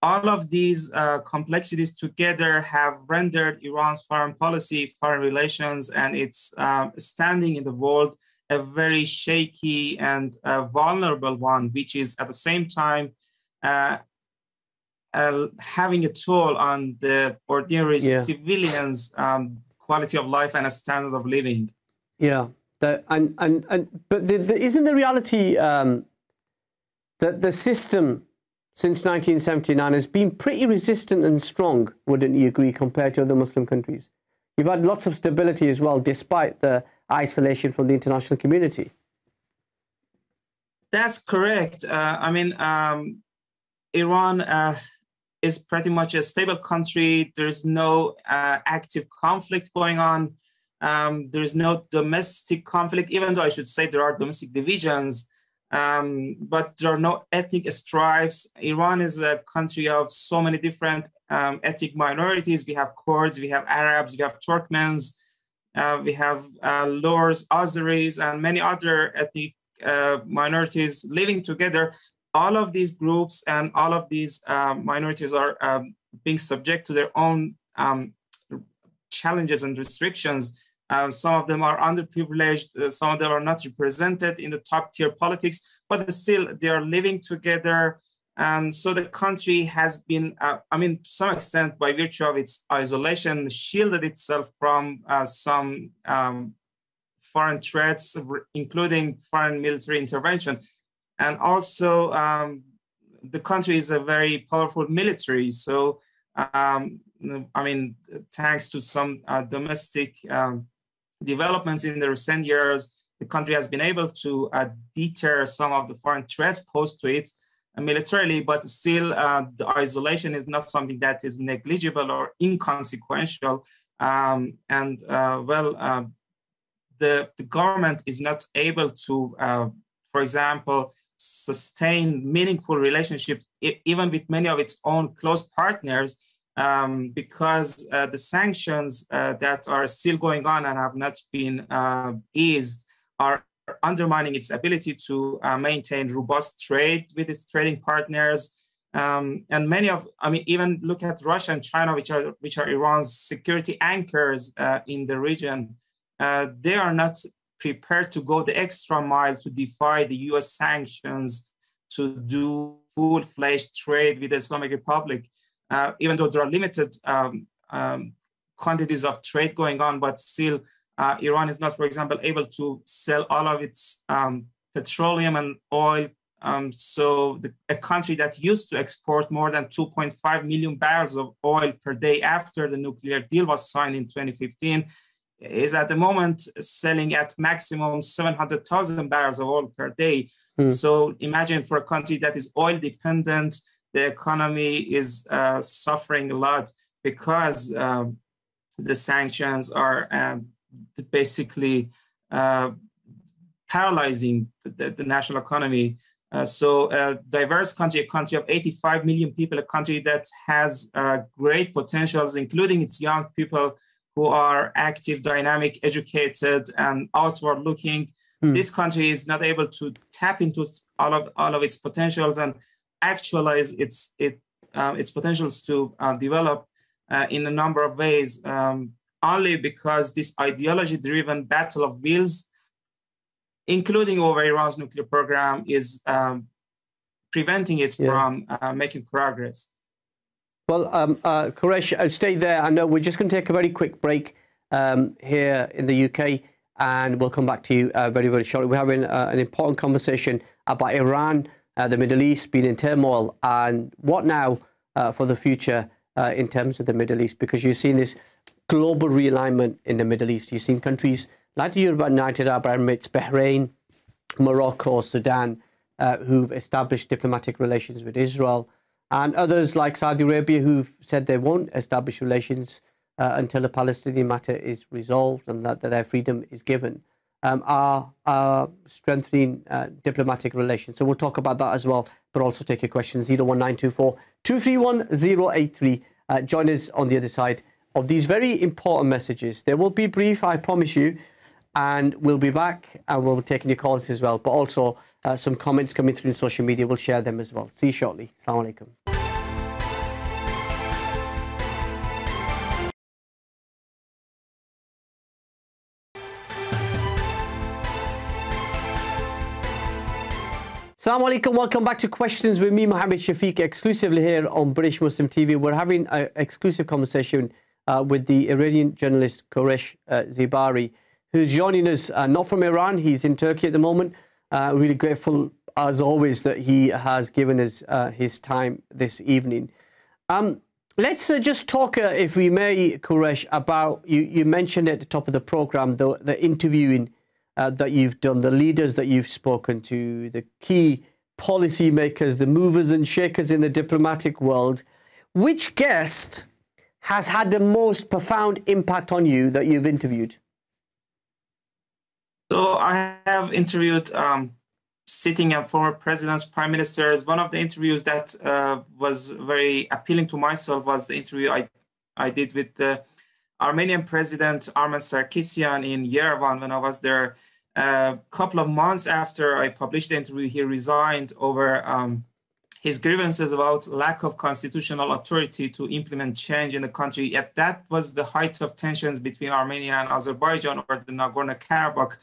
all of these uh, complexities together have rendered Iran's foreign policy, foreign relations, and its uh, standing in the world a very shaky and uh, vulnerable one, which is at the same time uh, uh, having a toll on the ordinary yeah. civilians' um, quality of life and a standard of living. Yeah, the, and, and, and, but the, the, isn't the reality um, that the system since nineteen seventy-nine has been pretty resistant and strong, wouldn't you agree, compared to other Muslim countries? You've had lots of stability as well, despite the isolation from the international community. That's correct. Uh, I mean, um, Iran uh, is pretty much a stable country. There's no uh, active conflict going on. Um, there's no domestic conflict, even though I should say there are domestic divisions, um, but there are no ethnic strifes. Iran is a country of so many different um, ethnic minorities. We have Kurds, we have Arabs, we have Turkmens, Uh, we have uh, Lurs, Azeris, and many other ethnic uh, minorities living together. all of these groups and all of these um, minorities are um, being subject to their own um, challenges and restrictions. Um, some of them are underprivileged, uh, some of them are not represented in the top tier politics, but still they are living together. Um, so the country has been, uh, I mean, to some extent, by virtue of its isolation, shielded itself from uh, some um, foreign threats, including foreign military intervention. And also, um, the country is a very powerful military. So, um, I mean, thanks to some uh, domestic um, developments in the recent years, the country has been able to uh, deter some of the foreign threats posed to it militarily, but still uh, the isolation is not something that is negligible or inconsequential. Um, and uh, well, uh, the, the government is not able to, uh, for example, sustain meaningful relationships even with many of its own close partners, um, because uh, the sanctions uh, that are still going on and have not been uh, eased are undermining its ability to uh, maintain robust trade with its trading partners. Um, and many of, I mean, even look at Russia and China, which are, which are Iran's security anchors uh, in the region. Uh, they are not prepared to go the extra mile to defy the U S sanctions to do full-fledged trade with the Islamic Republic, uh, even though there are limited um, um, quantities of trade going on, but still, Uh, Iran is not, for example, able to sell all of its um, petroleum and oil. Um, so the, a country that used to export more than two point five million barrels of oil per day after the nuclear deal was signed in twenty fifteen is at the moment selling at maximum seven hundred thousand barrels of oil per day. Mm. So imagine for a country that is oil dependent, the economy is uh, suffering a lot because um, the sanctions are um, basically uh, paralyzing the, the national economy. Uh, so a diverse country, a country of eighty-five million people, a country that has uh, great potentials, including its young people who are active, dynamic, educated, and outward looking. Mm. This country is not able to tap into all of, all of its potentials and actualize its, it, uh, its potentials to uh, develop uh, in a number of ways. Um, only because this ideology-driven battle of wills, including over Iran's nuclear program, is um, preventing it yeah. from uh, making progress. Well, um, uh, Kourosh, I'll stay there. I know we're just going to take a very quick break um, here in the U K, and we'll come back to you uh, very, very shortly. We're having uh, an important conversation about Iran, uh, the Middle East being in turmoil, and what now uh, for the future uh, in terms of the Middle East, because you've seen this global realignment in the Middle East. You've seen countries like the United Arab Emirates, Bahrain, Morocco, Sudan, uh, who've established diplomatic relations with Israel, and others like Saudi Arabia who've said they won't establish relations uh, until the Palestinian matter is resolved and that, that their freedom is given, um, are, are strengthening uh, diplomatic relations. So we'll talk about that as well, but also take your questions, zero one nine two four, two three one, zero eight three. Uh, join us on the other side of these very important messages. They will be brief, I promise you, and we'll be back and we'll be taking your calls as well, but also uh, some comments coming through on social media. We'll share them as well. See you shortly. Assalamu alaikum. Assalamu alaikum. Welcome back to Questions with me, Mohammed Shafiq, exclusively here on British Muslim T V. We're having an exclusive conversation Uh, with the Iranian journalist Kourosh uh, Ziabari, who's joining us, uh, not from Iran. He's in Turkey at the moment. Uh, really grateful, as always, that he has given us uh, his time this evening. Um, let's uh, just talk, uh, if we may, Kourosh, about, you, you mentioned at the top of the programme, the, the interviewing uh, that you've done, the leaders that you've spoken to, the key policymakers, the movers and shakers in the diplomatic world. Which guest has had the most profound impact on you that you've interviewed? So I have interviewed um, sitting and former presidents, prime ministers. One of the interviews that uh, was very appealing to myself was the interview I, I did with the Armenian president, Armen Sarkisyan, in Yerevan when I was there. a couple of months after I published the interview, he resigned over um, his grievances about lack of constitutional authority to implement change in the country. Yet that was the height of tensions between Armenia and Azerbaijan, or the Nagorno-Karabakh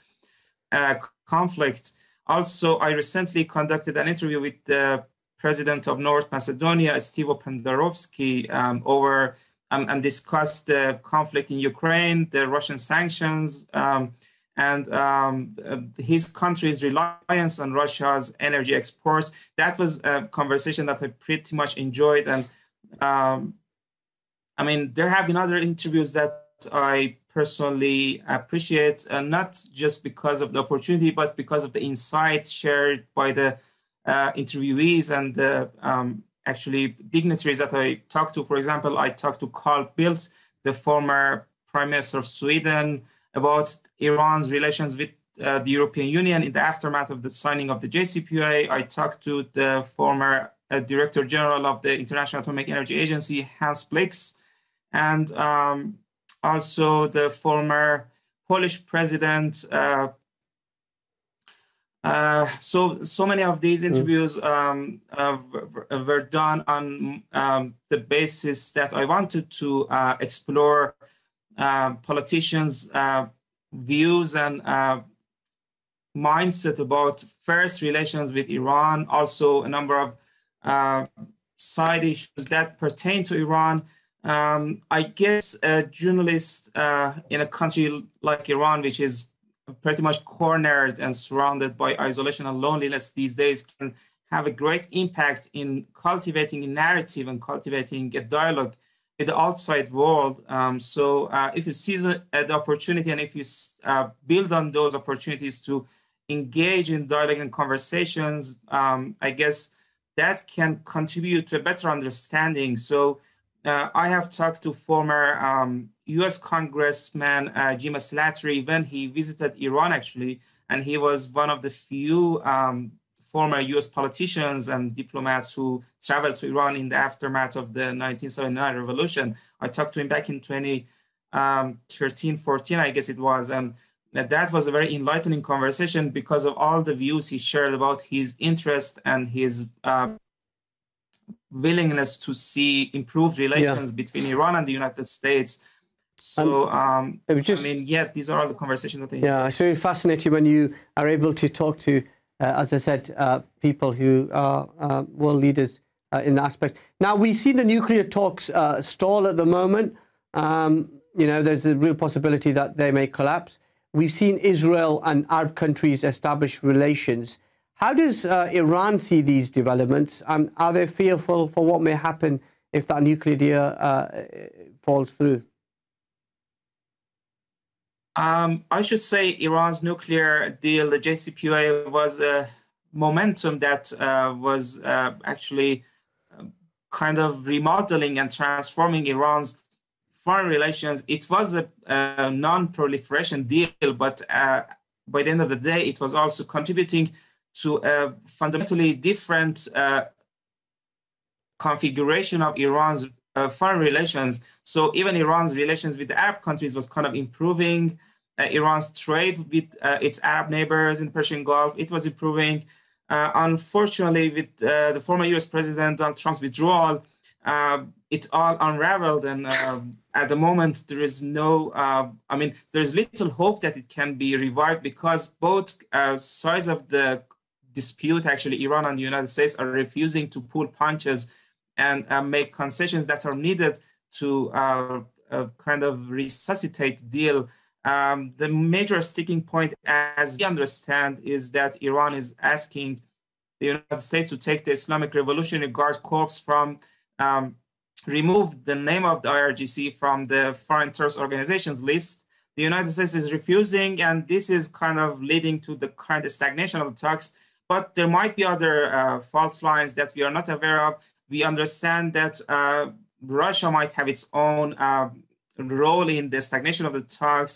uh, conflict. Also, I recently conducted an interview with the president of North Macedonia, Stevo Pendarovsky, um, over um, and discussed the conflict in Ukraine, the Russian sanctions, um, and um, his country's reliance on Russia's energy exports. That was a conversation that I pretty much enjoyed. And um, I mean, there have been other interviews that I personally appreciate, uh, not just because of the opportunity, but because of the insights shared by the uh, interviewees and the um, actually dignitaries that I talked to. For example, I talked to Carl Bildt, the former Prime Minister of Sweden, about Iran's relations with uh, the European Union in the aftermath of the signing of the J C P O A. I talked to the former uh, Director General of the International Atomic Energy Agency, Hans Blix, and um, also the former Polish president. Uh, uh, so, so many of these interviews um, uh, were done on um, the basis that I wanted to uh, explore Uh, politicians' uh, views and uh, mindset about first relations with Iran, also a number of uh, side issues that pertain to Iran. Um, I guess a journalist uh, in a country like Iran, which is pretty much cornered and surrounded by isolation and loneliness these days, can have a great impact in cultivating a narrative and cultivating a dialogue in the outside world. Um, so uh, if you seize uh, the opportunity and if you uh, build on those opportunities to engage in dialogue and conversations, um, I guess that can contribute to a better understanding. So uh, I have talked to former um, U S Congressman uh, Jim Slattery when he visited Iran, actually, and he was one of the few um, former U S politicians and diplomats who traveled to Iran in the aftermath of the nineteen seventy-nine revolution. I talked to him back in twenty thirteen, fourteen, I guess it was. And that was a very enlightening conversation because of all the views he shared about his interest and his uh, willingness to see improved relations yeah. between Iran and the United States. So, um, it was just, I mean, yeah, these are all the conversations that they Yeah, had. It's really fascinating when you are able to talk to Uh, as I said, uh, people who are uh, world leaders uh, in that aspect. Now, we see the nuclear talks uh, stall at the moment. Um, you know, there's a real possibility that they may collapse. We've seen Israel and Arab countries establish relations. How does uh, Iran see these developments? Um, are they fearful for what may happen if that nuclear deal uh, falls through? Um, I should say Iran's nuclear deal, the J C P O A, was a momentum that uh, was uh, actually kind of remodeling and transforming Iran's foreign relations. It was a, a non-proliferation deal, but uh, by the end of the day, it was also contributing to a fundamentally different uh, configuration of Iran's Uh, foreign relations. So even Iran's relations with the Arab countries was kind of improving. Uh, Iran's trade with uh, its Arab neighbors in the Persian Gulf, it was improving. Uh, unfortunately, with uh, the former U S President Donald Trump's withdrawal, uh, it all unraveled. And uh, at the moment, there is no, uh, I mean, there's little hope that it can be revived because both uh, sides of the dispute, actually, Iran and the United States, are refusing to pull punches and uh, make concessions that are needed to uh, uh, kind of resuscitate the deal. Um, the major sticking point, as we understand, is that Iran is asking the United States to take the Islamic Revolutionary Guard Corps from, um, remove the name of the I R G C from the foreign terrorist organizations list. The United States is refusing, and this is kind of leading to the current stagnation of the talks. But there might be other uh, fault lines that we are not aware of. We understand that uh, Russia might have its own uh, role in the stagnation of the talks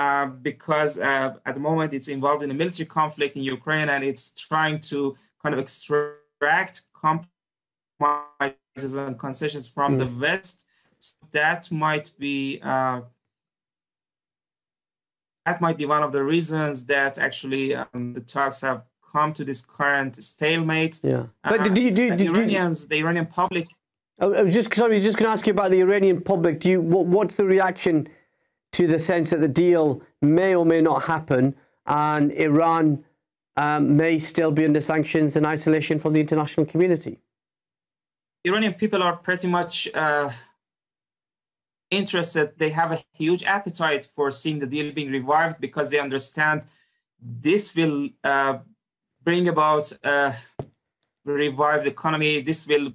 uh, because uh, at the moment it's involved in a military conflict in Ukraine and it's trying to kind of extract compromises and concessions from mm. the West. So that might be uh, that might be one of the reasons that actually um, the talks have come to this current stalemate. Yeah, but uh, do you, do you, the do Iranians, you, the Iranian public. I was just sorry, just going to ask you about the Iranian public. Do you what, what's the reaction to the sense that the deal may or may not happen, and Iran um, may still be under sanctions and isolation from the international community? Iranian people are pretty much uh, interested. They have a huge appetite for seeing the deal being revived because they understand this will uh, bring about a revived economy. This will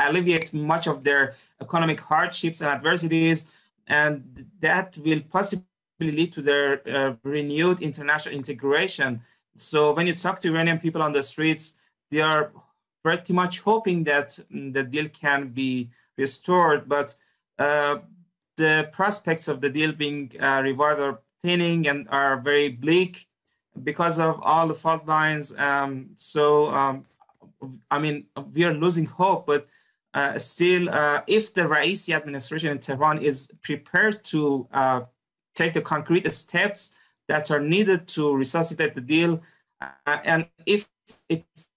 alleviate much of their economic hardships and adversities, and that will possibly lead to their uh, renewed international integration. So when you talk to Iranian people on the streets, they are pretty much hoping that um, the deal can be restored, but uh, the prospects of the deal being uh, revived are thinning and are very bleak because of all the fault lines. Um, so, um, I mean, we are losing hope, but uh, still, uh, if the Raisi administration in Tehran is prepared to uh, take the concrete steps that are needed to resuscitate the deal, uh, and if it's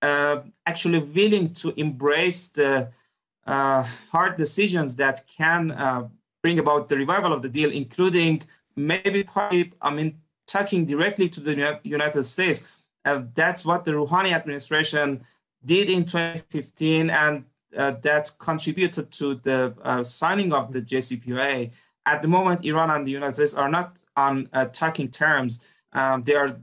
uh, actually willing to embrace the uh, hard decisions that can uh, bring about the revival of the deal, including maybe, I mean, talking directly to the United States. Uh, that's what the Rouhani administration did in twenty fifteen, and uh, that contributed to the uh, signing of the J C P O A. At the moment, Iran and the United States are not on uh, talking terms. Um, they are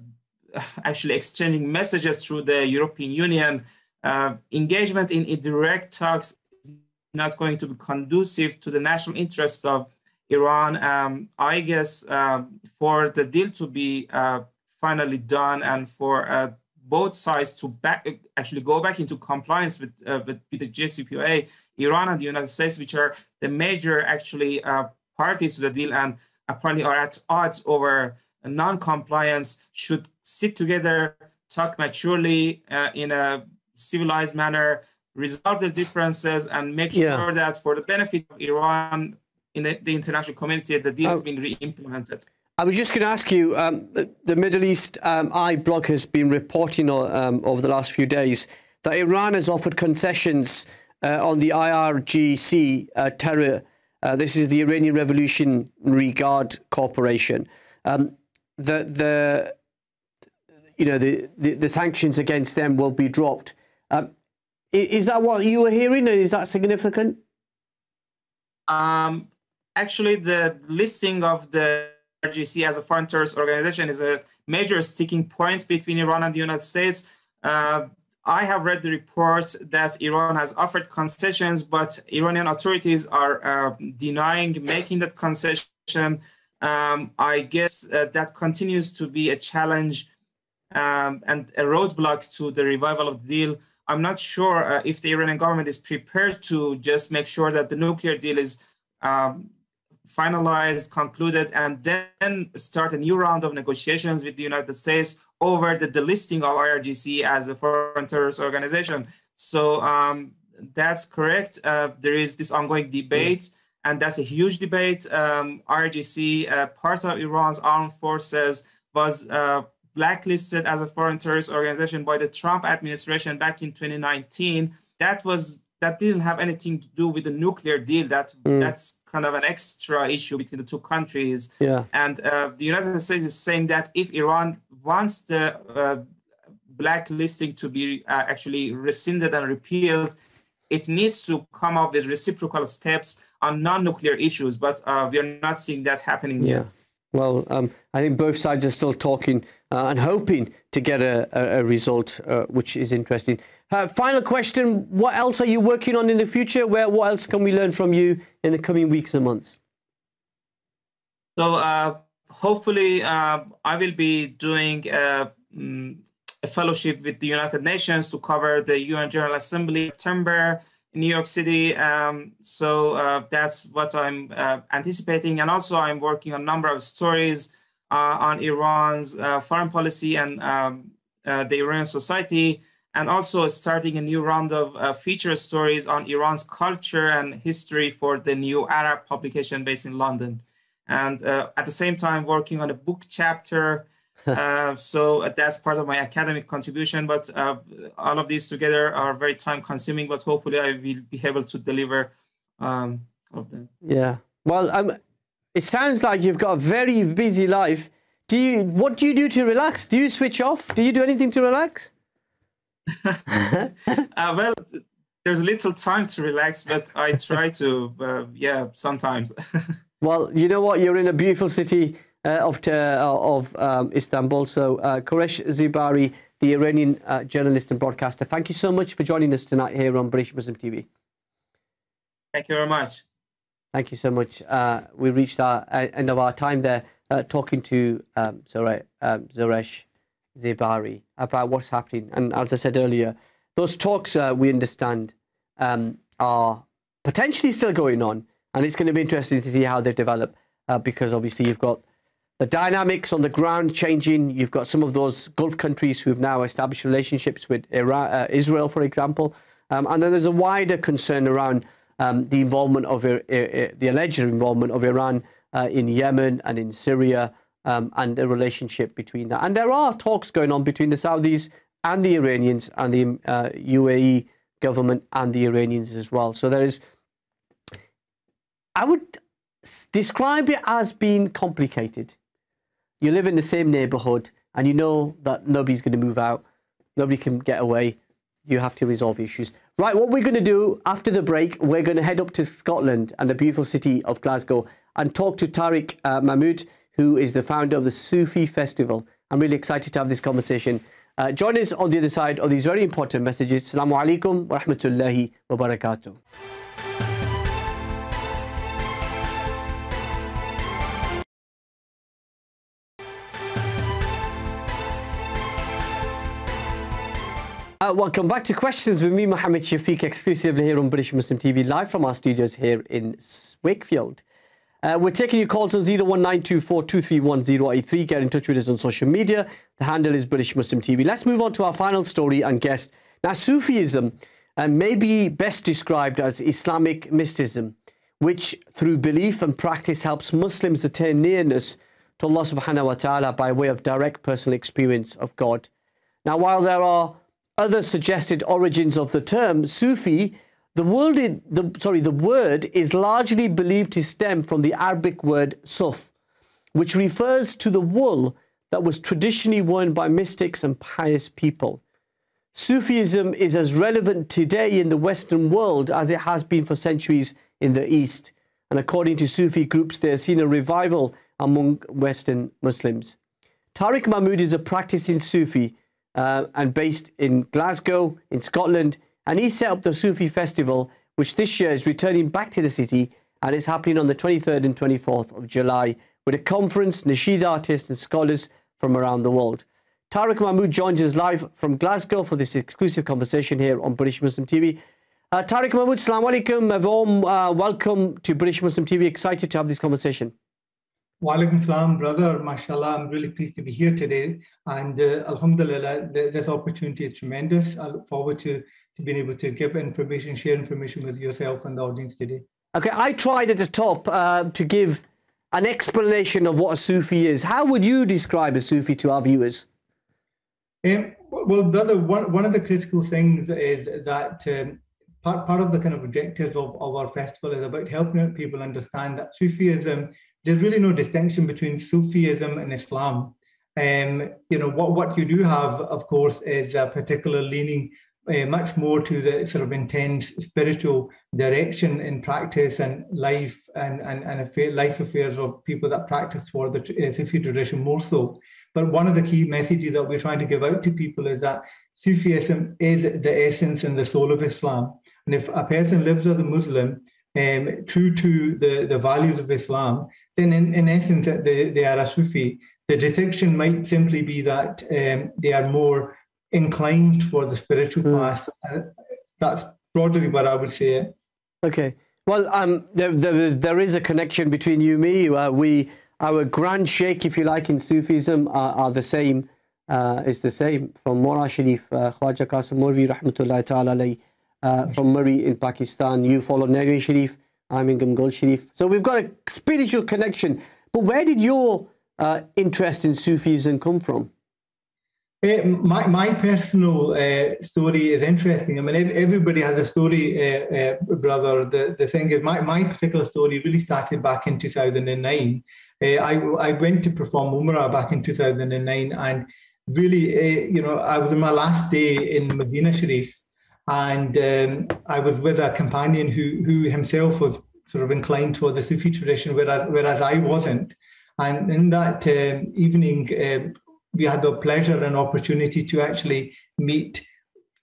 actually exchanging messages through the European Union. Uh, engagement in indirect talks is not going to be conducive to the national interests of Iran. Um, I guess um, for the deal to be uh, finally done, and for uh, both sides to back, actually go back into compliance with, uh, with, with the J C P O A, Iran and the United States, which are the major actually uh, parties to the deal and apparently are at odds over non-compliance, should sit together, talk maturely uh, in a civilized manner, resolve their differences, and make yeah. sure that for the benefit of Iran in the, the international community, the deal is oh. being re-implemented. I was just going to ask you, um, the Middle East um, Eye blog has been reporting um, over the last few days that Iran has offered concessions uh, on the I R G C uh, terror. Uh, this is the Iranian Revolutionary Guard Corporation. Um, the, the, you know, the, the, the sanctions against them will be dropped. Um, is that what you were hearing, and is that significant? Um, actually, the listing of the I R G C as a foreign terrorist organization is a major sticking point between Iran and the United States. Uh, I have read the report that Iran has offered concessions, but Iranian authorities are uh, denying making that concession. Um, I guess uh, that continues to be a challenge um, and a roadblock to the revival of the deal. I'm not sure uh, if the Iranian government is prepared to just make sure that the nuclear deal is um, finalized, concluded, and then start a new round of negotiations with the United States over the delisting of I R G C as a foreign terrorist organization. So um, that's correct. Uh, there is this ongoing debate, and that's a huge debate. Um, I R G C, uh, part of Iran's armed forces, was uh, blacklisted as a foreign terrorist organization by the Trump administration back in twenty nineteen. That was That didn't have anything to do with the nuclear deal. That mm. that's kind of an extra issue between the two countries. Yeah. And uh, the United States is saying that if Iran wants the uh, blacklisting to be uh, actually rescinded and repealed, it needs to come up with reciprocal steps on non-nuclear issues. But uh, we are not seeing that happening yeah. yet. Well, um, I think both sides are still talking uh, and hoping to get a, a, a result, uh, which is interesting. Uh, final question, what else are you working on in the future? Where, what else can we learn from you in the coming weeks and months? So uh, hopefully uh, I will be doing a, um, a fellowship with the United Nations to cover the U N General Assembly in September in New York City. Um, so uh, that's what I'm uh, anticipating. And also I'm working on a number of stories uh, on Iran's uh, foreign policy and um, uh, the Iranian society, and also starting a new round of uh, feature stories on Iran's culture and history for the New Arab publication based in London. and uh, at the same time working on a book chapter. uh, so that's part of my academic contribution. But uh, all of these together are very time consuming, but hopefully I will be able to deliver um, of them. Yeah. Well, um, it sounds like you've got a very busy life. Do you, what do you do to relax? Do you switch off? Do you do anything to relax? uh, well, there's little time to relax, but I try to, uh, yeah, sometimes. Well, you know what? You're in a beautiful city uh, of, uh, of um, Istanbul. So uh, Kourosh Ziabari, the Iranian uh, journalist and broadcaster, thank you so much for joining us tonight here on British Muslim T V. Thank you very much. Thank you so much. Uh, we reached our uh, end of our time there. Uh, talking to um, Zore, um, Kourosh Ziabari about what's happening. And as I said earlier, those talks, uh, we understand, um, are potentially still going on. And it's going to be interesting to see how they develop, uh, because obviously you've got the dynamics on the ground changing. You've got some of those Gulf countries who've now established relationships with Iran, uh, Israel, for example. Um, and then there's a wider concern around um, the involvement of uh, uh, the alleged involvement of Iran Uh, in Yemen and in Syria, um, and the relationship between that. And there are talks going on between the Saudis and the Iranians and the uh, U A E government and the Iranians as well. So there is, I would describe it as being complicated. You live in the same neighborhood and you know that nobody's going to move out. Nobody can get away. You have to resolve issues. Right, what we're going to do after the break, we're going to head up to Scotland and the beautiful city of Glasgow and talk to Tariq uh, Mahmood, who is the founder of the Sufi Festival. I'm really excited to have this conversation. Uh, join us on the other side of these very important messages. Assalamu alaikum wa rahmatullahi wa barakatuh. Uh, welcome back to Questions with me, Mohammed Shafiq, exclusively here on British Muslim T V, live from our studios here in Wakefield. Uh, we're taking your calls on zero one nine two four two three one zero eight three. Get in touch with us on social media. The handle is British Muslim T V. Let's move on to our final story and guest. Now, Sufism uh, may be best described as Islamic mysticism, which through belief and practice helps Muslims attain nearness to Allah subhanahu wa ta'ala by way of direct personal experience of God. Now, while there are other suggested origins of the term Sufi, the world is, the, sorry, the word is largely believed to stem from the Arabic word suf, which refers to the wool that was traditionally worn by mystics and pious people. Sufism is as relevant today in the Western world as it has been for centuries in the East. And according to Sufi groups, they have seen a revival among Western Muslims. Tariq Mahmood is a practicing Sufi, Uh, and based in Glasgow, in Scotland, and he set up the Sufi Festival, which this year is returning back to the city, and it's happening on the twenty-third and twenty-fourth of July with a conference, nasheed artists and scholars from around the world. Tariq Mahmood joins us live from Glasgow for this exclusive conversation here on British Muslim T V. Uh, Tariq Mahmood, Assalamu alaikum, a warm uh, welcome to British Muslim T V. Excited to have this conversation. Wa alaikum salam, brother. MashaAllah, I'm really pleased to be here today. And uh, alhamdulillah, this opportunity is tremendous. I look forward to, to being able to give information, share information with yourself and the audience today. Okay, I tried at the top uh, to give an explanation of what a Sufi is. How would you describe a Sufi to our viewers? Um, well, brother, one, one of the critical things is that um, part, part of the kind of objectives of, of our festival is about helping people understand that Sufism, there's really no distinction between Sufism and Islam. Um, you know, what, what you do have, of course, is a particular leaning uh, much more to the sort of intense spiritual direction in practice and life and, and, and affair, life affairs of people that practice for the uh, Sufi tradition more so. But one of the key messages that we're trying to give out to people is that Sufism is the essence and the soul of Islam. And if a person lives as a Muslim, Um, true to the, the values of Islam, then in, in essence they, they are a Sufi. The distinction might simply be that um, they are more inclined for the spiritual mm. path. Uh, that's broadly what I would say. Okay. Well, um, there, there, is, there is a connection between you and me. Uh, we, our grand sheikh, if you like, in Sufism are, are the same. Uh, it's the same from Mora Sharif, uh, Khwaja Qasim Morvi, rahmatullahi ta'ala alayhi. Uh, from Murray in Pakistan, you follow Neri Sharif I'm Ingham Gold Sharif. So we've got a spiritual connection. But where did your uh, interest in Sufism come from? Uh, my, my personal uh, story is interesting. I mean, everybody has a story, uh, uh, brother. The, the thing is, my, my particular story really started back in two thousand nine. Uh, I, I went to perform Umrah back in two thousand nine, and really, uh, you know, I was in my last day in Medina Sharif, and um, I was with a companion who, who himself was sort of inclined toward the Sufi tradition, whereas, whereas I wasn't. And in that um, evening, uh, we had the pleasure and opportunity to actually meet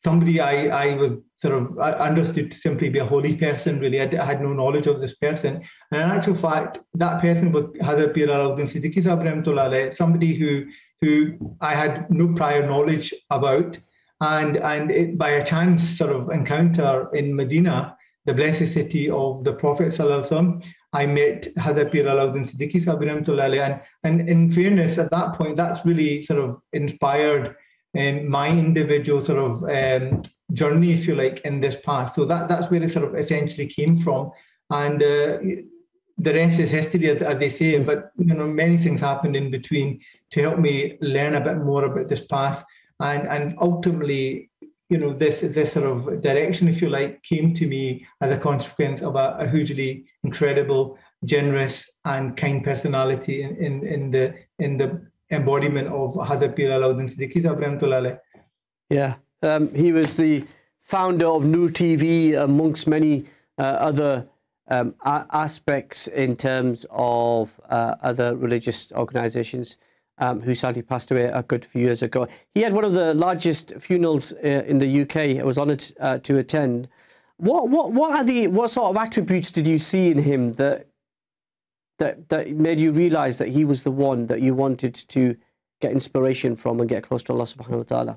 somebody I, I was sort of understood to simply be a holy person, really. I, I had no knowledge of this person. And in actual fact, that person was Hazrat Pir Alauddin Siddiqui Sahab Rahmatullah Alayh, somebody who, who I had no prior knowledge about. And, and it, by a chance sort of encounter in Medina, the blessed city of the Prophet Sallallahu Alaihi Wasallam, I met Hazrat Pir Alauddin Siddiqui Sahab Rahmatullah Alayh, and, and in fairness, at that point, that's really sort of inspired um, my individual sort of um, journey, if you like, in this path. So that, that's where it sort of essentially came from. And uh, the rest is history, as, as they say, but you know, many things happened in between to help me learn a bit more about this path. And, and ultimately, you know, this, this sort of direction, if you like, came to me as a consequence of a, a hugely incredible, generous and kind personality in, in, in, the, in the embodiment of Hazrat Pir Alauddin Siddiqui Sahab Rahmatullah Alayh. Yeah, um, he was the founder of New T V, amongst many uh, other um, aspects in terms of uh, other religious organizations, Um, who sadly passed away a good few years ago. He had one of the largest funerals uh, in the U K. I was honoured uh, to attend. What what what are the what sort of attributes did you see in him that that that made you realise that he was the one that you wanted to get inspiration from and get close to Allah Subhanahu Wa Taala?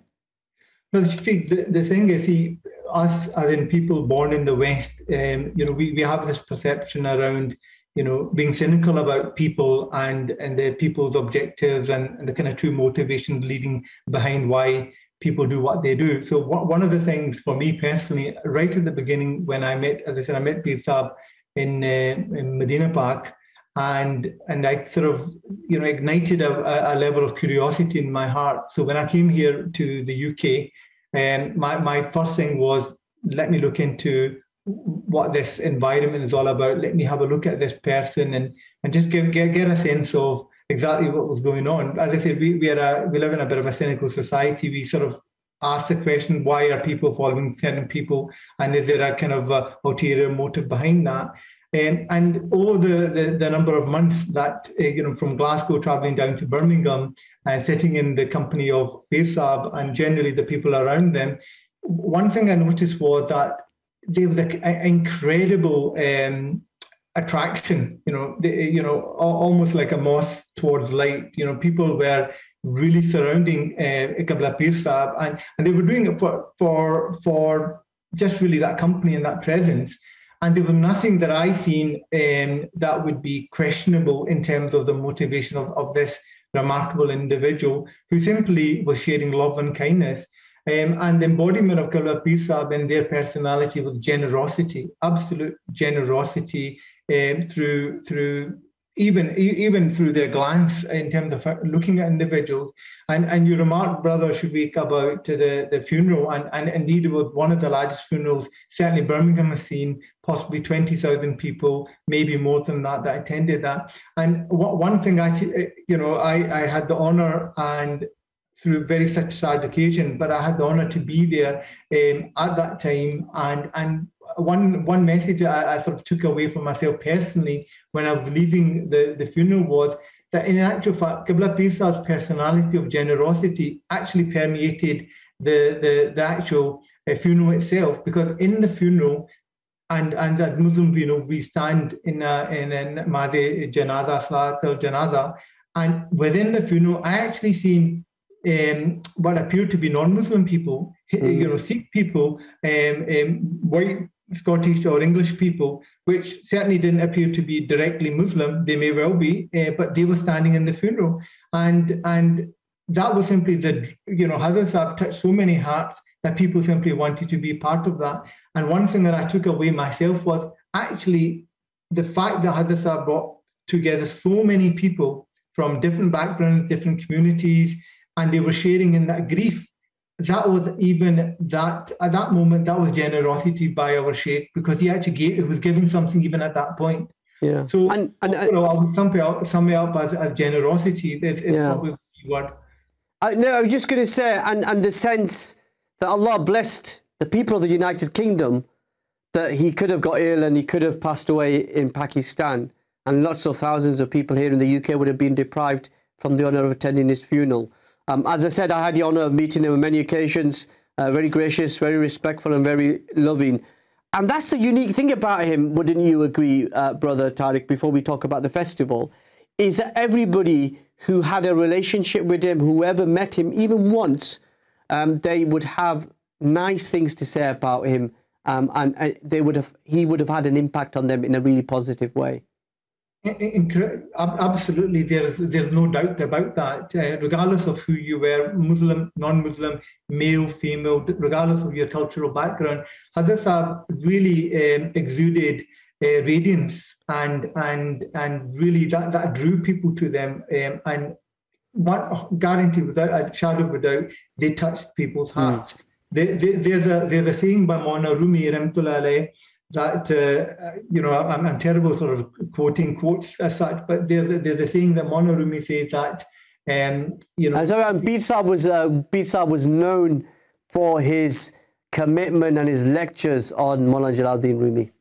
Well, the, the thing is, he us as in people born in the West, um, you know, we we have this perception around, you know, being cynical about people and, and their people's objectives and, and the kind of true motivation leading behind why people do what they do. So what, one of the things for me personally, right at the beginning when I met, as I said, I met Pir Sahab in, uh, in Medina Park, and, and I sort of, you know, ignited a, a level of curiosity in my heart. So when I came here to the U K, um, my, my first thing was, let me look into what this environment is all about. Let me have a look at this person and and just give, get get a sense of exactly what was going on. As I said, we we are a, we live in a bit of a cynical society. We sort of ask the question, why are people following certain people, and is there a kind of a ulterior motive behind that? And and over the, the the number of months that uh, you know, from Glasgow traveling down to Birmingham and sitting in the company of Pir Sahab and generally the people around them, one thing I noticed was that there was an incredible um, attraction, you know, they, you know, almost like a moth towards light. You know, people were really surrounding Qibla Pir Sahab, and and they were doing it for for for just really that company and that presence. And there was nothing that I seen um, that would be questionable in terms of the motivation of of this remarkable individual who simply was sharing love and kindness. Um, and the embodiment of Qibla Pir Sahab and their personality was generosity, absolute generosity, um, through through even even through their glance in terms of looking at individuals. And and you remarked, Brother Shafiq, about the, the funeral, and, and indeed it was one of the largest funerals, certainly Birmingham has seen, possibly twenty thousand people, maybe more than that, that attended that. And one thing, I, you know, I, I had the honor and through very such sad occasion, but I had the honour to be there um, at that time. And and one one message I, I sort of took away from myself personally when I was leaving the, the funeral was that in actual fact, Qibla Pir Sahab's personality of generosity actually permeated the, the, the actual uh, funeral itself, because in the funeral, and, and as Muslims, you know, we stand in a, in a Madi Janaza, Salat al Janaza, and within the funeral, I actually seen Um, what appeared to be non-Muslim people, mm. you know, Sikh people, um, um, white Scottish or English people, which certainly didn't appear to be directly Muslim. They may well be, uh, but they were standing in the funeral, and and that was simply the, you know, Hazrat Sahab touched so many hearts that people simply wanted to be part of that. And one thing that I took away myself was actually the fact that Hadassah brought together so many people from different backgrounds, different communities, and they were sharing in that grief, that was even that at that moment, that was generosity by our Sheikh, because he actually gave, it was giving something even at that point. Yeah. So and, and, you know, I would sum it up, sum it up as, as generosity is, is yeah. what we word. I, no, I was just going to say, and, and the sense that Allah blessed the people of the United Kingdom, that he could have got ill and he could have passed away in Pakistan, and lots of thousands of people here in the U K would have been deprived from the honour of attending his funeral. Um, as I said, I had the honour of meeting him on many occasions, uh, very gracious, very respectful and very loving. And that's the unique thing about him, wouldn't you agree, uh, Brother Tariq, before we talk about the festival, is that everybody who had a relationship with him, whoever met him even once, um, they would have nice things to say about him, um, and uh, they would have, he would have had an impact on them in a really positive way. Absolutely, there's there's no doubt about that. Uh, regardless of who you were, Muslim, non-Muslim, male, female, regardless of your cultural background, Hazrat Sahib really um, exuded uh, radiance, and and and really that that drew people to them. Um, and one guarantee, without a shadow of a doubt, they touched people's hearts. Mm. They, they, there's a there's a saying by Maulana Rumi, Rahmatullah Alayh, that, uh, you know, I'm, I'm terrible sort of quoting quotes as such, but there's, there's a saying that Maulana Rumi said that, um, you know... And so um, Pir Sahib was, uh, Pir Sahib was known for his commitment and his lectures on Maulana Jalaluddin Rumi.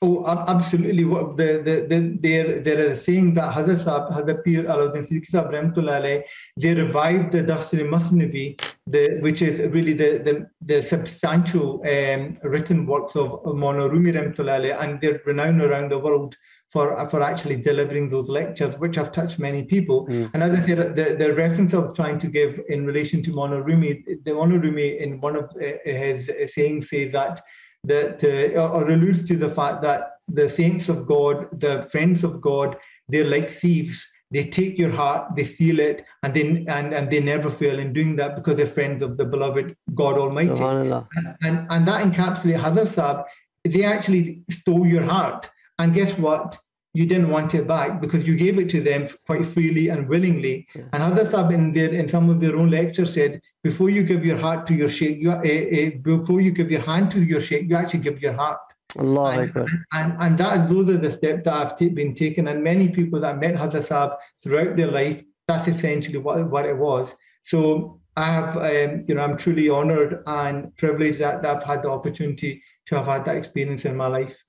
Oh, absolutely. The, the, the, there, there is a saying that Hazrat Sahib, Hazrat Pir Alauddin Siddiqui Sahib, Rahmatullah Alayh, they revived the Dastur-e Masnavi, The, which is really the the, the substantial um, written works of Maulana Rumi Rahmatullah Alayh, and they're renowned around the world for for actually delivering those lectures, which have touched many people. Mm. And as I said, the, the reference I was trying to give in relation to Maulana Rumi, the Maulana Rumi in one of his sayings says that that uh, or alludes to the fact that the saints of God, the friends of God, they're like thieves. They take your heart, they steal it, and they, and, and they never fail in doing that because they're friends of the beloved God Almighty. And, and, and that encapsulates Hazrat Sahib. They actually stole your heart. And guess what? You didn't want it back because you gave it to them quite freely and willingly. Yeah. And Hazrat Sahib in, their, in some of their own lectures said, before you give your heart to your Sheikh, you, uh, uh, before you give your hand to your Sheikh, you actually give your heart. Allah and, and, and that is, those are the steps that have t been taken, and many people that met Hazrat Sahib throughout their life, that's essentially what, what it was. So I have, um, you know, I'm truly honoured and privileged that, that I've had the opportunity to have had that experience in my life.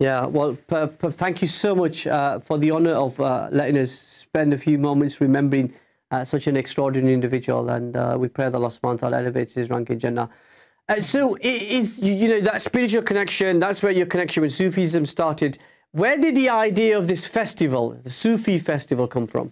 Yeah, well, per, per, thank you so much uh, for the honour of uh, letting us spend a few moments remembering uh, such an extraordinary individual, and uh, we pray that Allah subhanahu wa ta'ala elevates his rank in Jannah. Uh, so, it is, you know, that spiritual connection, that's where your connection with Sufism started. Where did the idea of this festival, the Sufi festival, come from?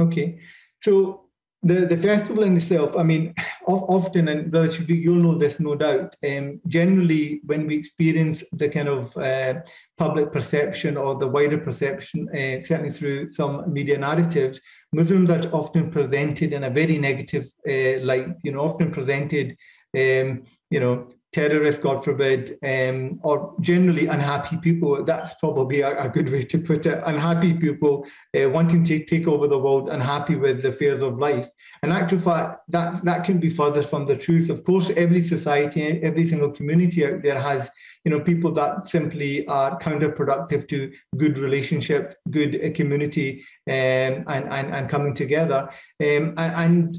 Okay. So, the, the festival in itself, I mean, of, often, and Brother Shafiq, you'll know this, no doubt, um, generally when we experience the kind of uh, public perception or the wider perception, uh, certainly through some media narratives, Muslims are often presented in a very negative uh, light, you know, often presented Um, you know, terrorists, God forbid, um, or generally unhappy people. That's probably a, a good way to put it. Unhappy people uh, wanting to take over the world, unhappy with the fears of life. And actual fact, that that can be further from the truth. Of course, every society, every single community out there has, you know, people that simply are counterproductive to good relationships, good community, um, and and and coming together, um, and. and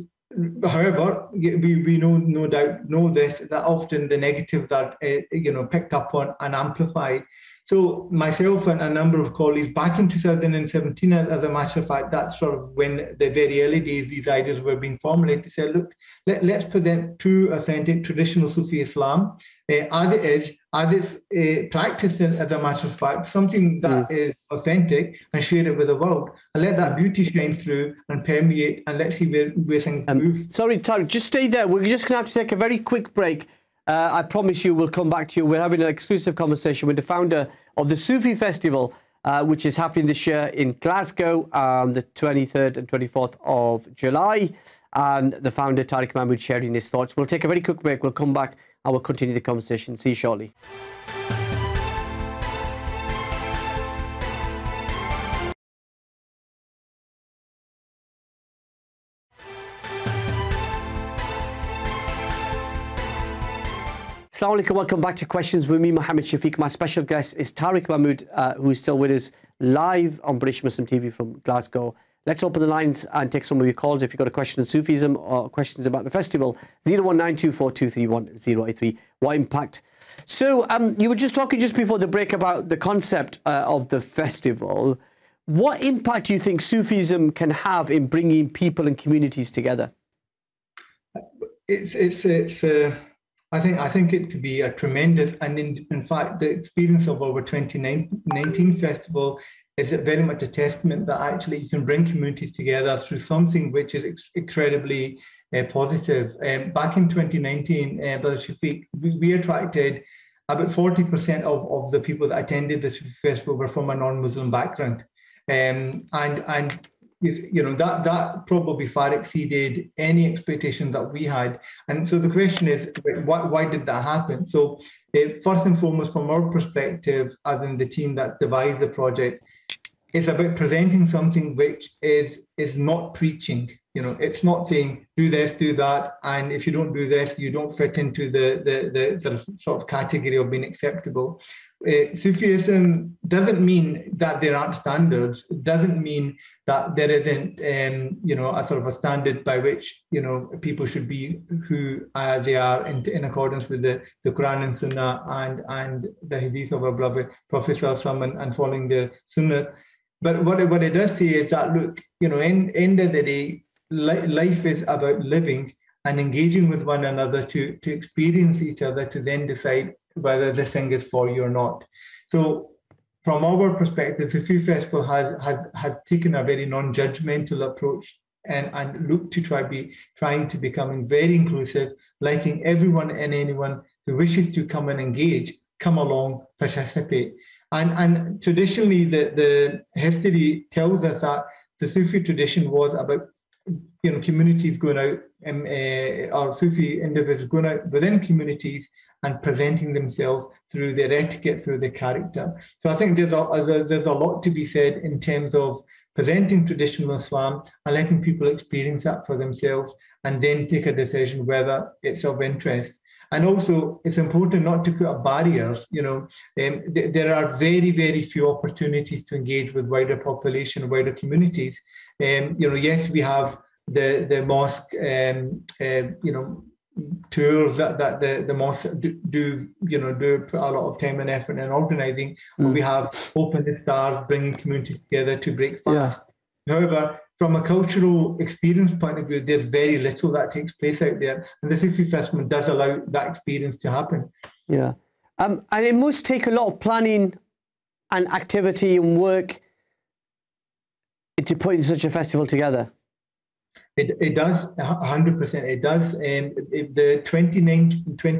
However, we, we know, no doubt know this, that often the negatives are, uh, you know, picked up on and amplified. So myself and a number of colleagues back in two thousand seventeen, as a matter of fact, that's sort of when the very early days these ideas were being formulated, said, look, let, let's present true, authentic, traditional Sufi Islam uh, as it is, as it's uh, practiced as a matter of fact, something that mm. is authentic, and share it with the world. And let that beauty shine through and permeate, and let's see where, where things um, move. Sorry, Tariq, just stay there. We're just going to have to take a very quick break. Uh, I promise you we'll come back to you. We're having an exclusive conversation with the founder of the Sufi Festival, uh, which is happening this year in Glasgow on um, the twenty-third and twenty-fourth of July. And the founder, Tariq Mahmood, sharing his thoughts. We'll take a very quick break. We'll come back and we'll continue the conversation. See you shortly. Assalamu alaikum, welcome back to Questions with me, Mohammed Shafiq. My special guest is Tariq Mahmood, uh, who's still with us live on British Muslim T V from Glasgow. Let's open the lines and take some of your calls if you've got a question on Sufism or questions about the festival. zero one nine two four two three one zero eight three. What impact? So um, you were just talking just before the break about the concept uh, of the festival. What impact do you think Sufism can have in bringing people and communities together? It's, it's, it's, uh, I think, I think it could be a tremendous, and in, in fact, the experience of our twenty nineteen festival is very much a testament that actually you can bring communities together through something which is ex incredibly uh, positive. Um, back in twenty nineteen, uh, Brother Shafiq, we, we attracted about forty percent of, of the people that attended this festival were from a non-Muslim background. Um, and and you know that that probably far exceeded any expectation that we had. And so the question is, why, why did that happen? So uh, first and foremost, from our perspective, as in the team that devised the project, it's about presenting something which is is not preaching. You know, it's not saying do this, do that, and if you don't do this, you don't fit into the the the, the sort of category of being acceptable. Uh, Sufism doesn't mean that there aren't standards. It doesn't mean that there isn't, um, you know, a sort of a standard by which, you know, people should be who uh, they are in, in accordance with the, the Quran and Sunnah and, and the Hadith of our beloved Prophet ﷺ and, and following the Sunnah. But what it, what it does say is that, look, you know, in end of the day, li life is about living and engaging with one another to, to experience each other, to then decide whether this thing is for you or not. So from our perspective, the Sufi Festival has, has, has taken a very non-judgmental approach and, and looked to try be trying to becoming very inclusive, letting everyone and anyone who wishes to come and engage, come along, participate. And, and traditionally, the, the history tells us that the Sufi tradition was about, you know, communities going out, um, uh, or Sufi individuals going out within communities and presenting themselves through their etiquette, through their character. So I think there's a, there's a lot to be said in terms of presenting traditional Islam and letting people experience that for themselves and then take a decision whether it's of interest. And also, it's important not to put up barriers. You know, um, th there are very, very few opportunities to engage with wider population, wider communities. Um, you know, yes, we have the the mosque, um, uh, you know, tours that, that the the mosque do, do, you know, do put a lot of time and effort in organising. Mm. We have open stars bringing communities together to break fast. Yeah. However, from a cultural experience point of view, there's very little that takes place out there. And the Sufi Festival does allow that experience to happen. Yeah. Um, and it must take a lot of planning and activity and work to put such a festival together. It, it does, one hundred percent. It does. Um, it, the twenty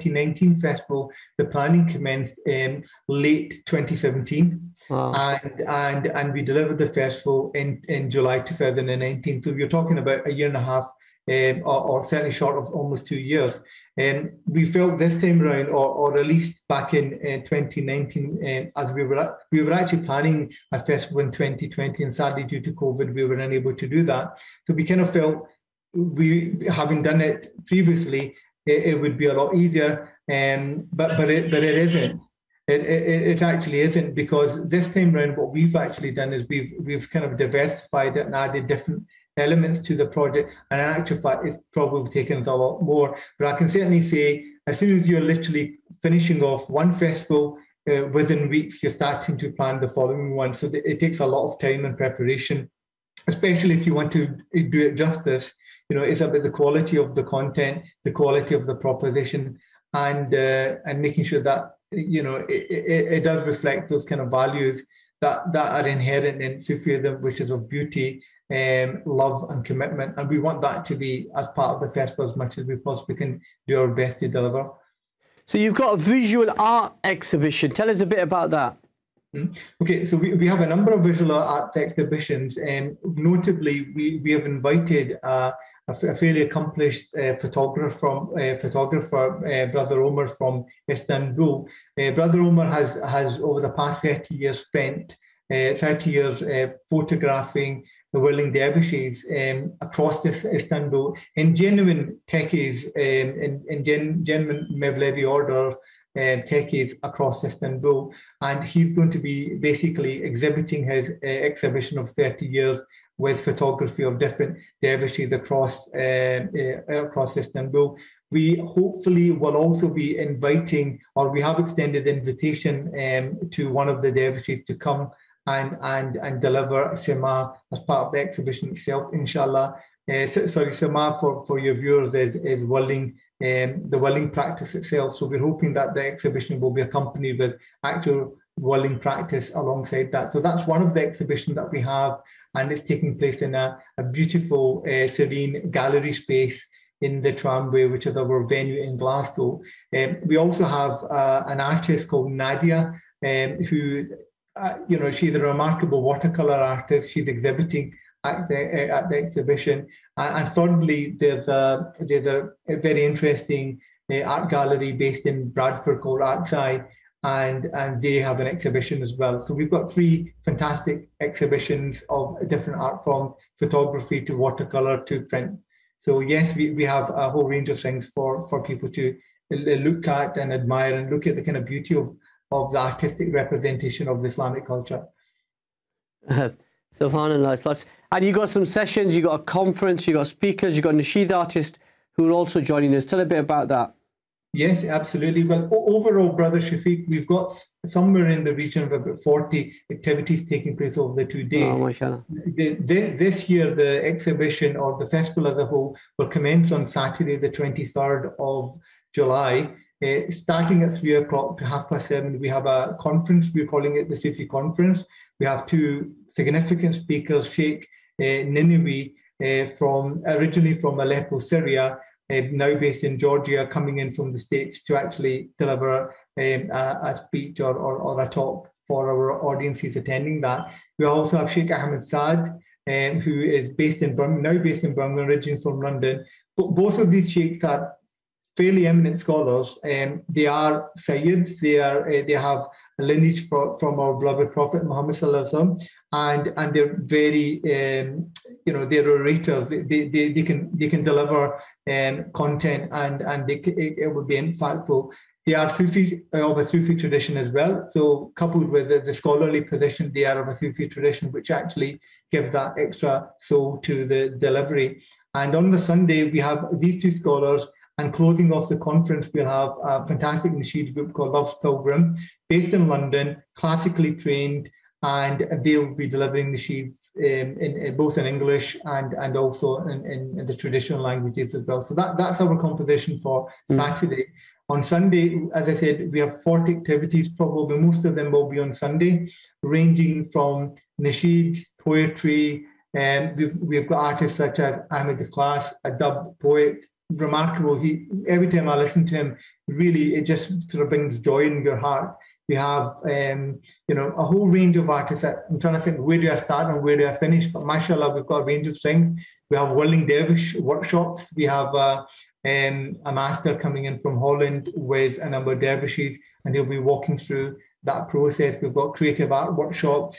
nineteen festival, the planning commenced um, late twenty seventeen. Wow. And, and and we delivered the festival in, in July two thousand nineteen. So we're talking about a year and a half, um, or, or certainly short of almost two years. And um, we felt this time around, or, or at least back in uh, twenty nineteen, um, as we were we were actually planning a festival in twenty twenty, and sadly due to COVID, we were unable to do that. So we kind of felt we, having done it previously, it, it would be a lot easier. Um, but but it but it isn't. It, it, it actually isn't, because this time around what we've actually done is we've we've kind of diversified it and added different elements to the project, and in actual fact it's probably taken us a lot more. But I can certainly say, as soon as you're literally finishing off one festival, uh, within weeks you're starting to plan the following one. So it takes a lot of time and preparation, especially if you want to do it justice. You know, it's about the quality of the content, the quality of the proposition, and uh, and making sure that, you know, it, it, it does reflect those kind of values that, that are inherent in Sufism, which is of beauty, um, love and commitment. And we want that to be as part of the festival as much as we possibly can, do our best to deliver. So you've got a visual art exhibition. Tell us a bit about that. Okay, so we, we have a number of visual arts exhibitions, and notably we, we have invited uh, a, a fairly accomplished uh, photographer, from, uh, photographer uh, Brother Omar from Istanbul. Uh, Brother Omar has, has over the past thirty years spent uh, thirty years uh, photographing ruling dervishes um, across this Istanbul, and genuine techies um, and, and gen, genuine Mevlevi order uh, techies across Istanbul. And he's going to be basically exhibiting his uh, exhibition of thirty years with photography of different dervishes across, uh, uh, across Istanbul. We hopefully will also be inviting, or we have extended the invitation um, to one of the dervishes to come and and and deliver Sema as part of the exhibition itself, inshallah. Uh, so, so Sema for, for your viewers is, is willing, um, the willing practice itself. So we're hoping that the exhibition will be accompanied with actual willing practice alongside that. So that's one of the exhibitions that we have, and it's taking place in a, a beautiful, uh, serene gallery space in the Tramway, which is our venue in Glasgow. Um, we also have uh, an artist called Nadia, um, who, uh, you know, she's a remarkable watercolor artist. She's exhibiting at the, at the exhibition. Uh, and thirdly, there's a, there's a, a very interesting uh, art gallery based in Bradford called Artsai, and and they have an exhibition as well. So we've got three fantastic exhibitions of different art forms, photography to watercolor to print. So yes, we, we have a whole range of things for, for people to look at and admire, and look at the kind of beauty of, of the artistic representation of the Islamic culture. Uh, SubhanAllah, it's lots. And you got some sessions, you got a conference, you got speakers, you got nasheed artists who are also joining us. Tell a bit about that. Yes, absolutely. Well, overall, Brother Shafiq, we've got somewhere in the region of about forty activities taking place over the two days. Oh, mashallah. The, the, this year, the exhibition or the festival as a whole will commence on Saturday, the twenty-third of July, uh, starting at three o'clock to half past seven. We have a conference. We're calling it the Sufi Conference. We have two significant speakers, Sheikh uh, Ninawi, uh, from originally from Aleppo, Syria, now based in Georgia, coming in from the States to actually deliver um, a, a speech or, or, or a talk for our audiences attending that. We also have Sheikh Ahmed Saad, um, who is based in Birmingham, now based in Birmingham, originally from London. But both of these sheikhs are fairly eminent scholars. Um, they are Sayyids, they, are, uh, they have a lineage for, from our beloved Prophet Muhammad Sallallahu Alaihi Wasallam, and, and they're very, um, you know, they're orators, they, they, they, they, can, they can deliver um, content, and, and they, it, it would be impactful. They are Sufi, of a Sufi tradition as well, so coupled with the, the scholarly position, they are of a Sufi tradition, which actually gives that extra soul to the delivery. And on the Sunday, we have these two scholars. And closing off the conference, we'll have a fantastic nasheed group called Love's Pilgrim, based in London, classically trained, and they will be delivering nasheeds um, in, in both in English and, and also in, in, in the traditional languages as well. So that, that's our composition for mm. Saturday. On Sunday, as I said, we have forty activities, probably most of them will be on Sunday, ranging from nasheeds, poetry, and we've, we've got artists such as Ahmed Ikhlas, a dubbed poet, remarkable. He, every time I listen to him, really, it just sort of brings joy in your heart. We have, um, you know, a whole range of artists. I'm trying to think, where do I start and where do I finish? But mashallah, we've got a range of things. We have whirling dervish workshops. We have uh, um, a master coming in from Holland with a number of dervishes, and he'll be walking through that process. We've got creative art workshops.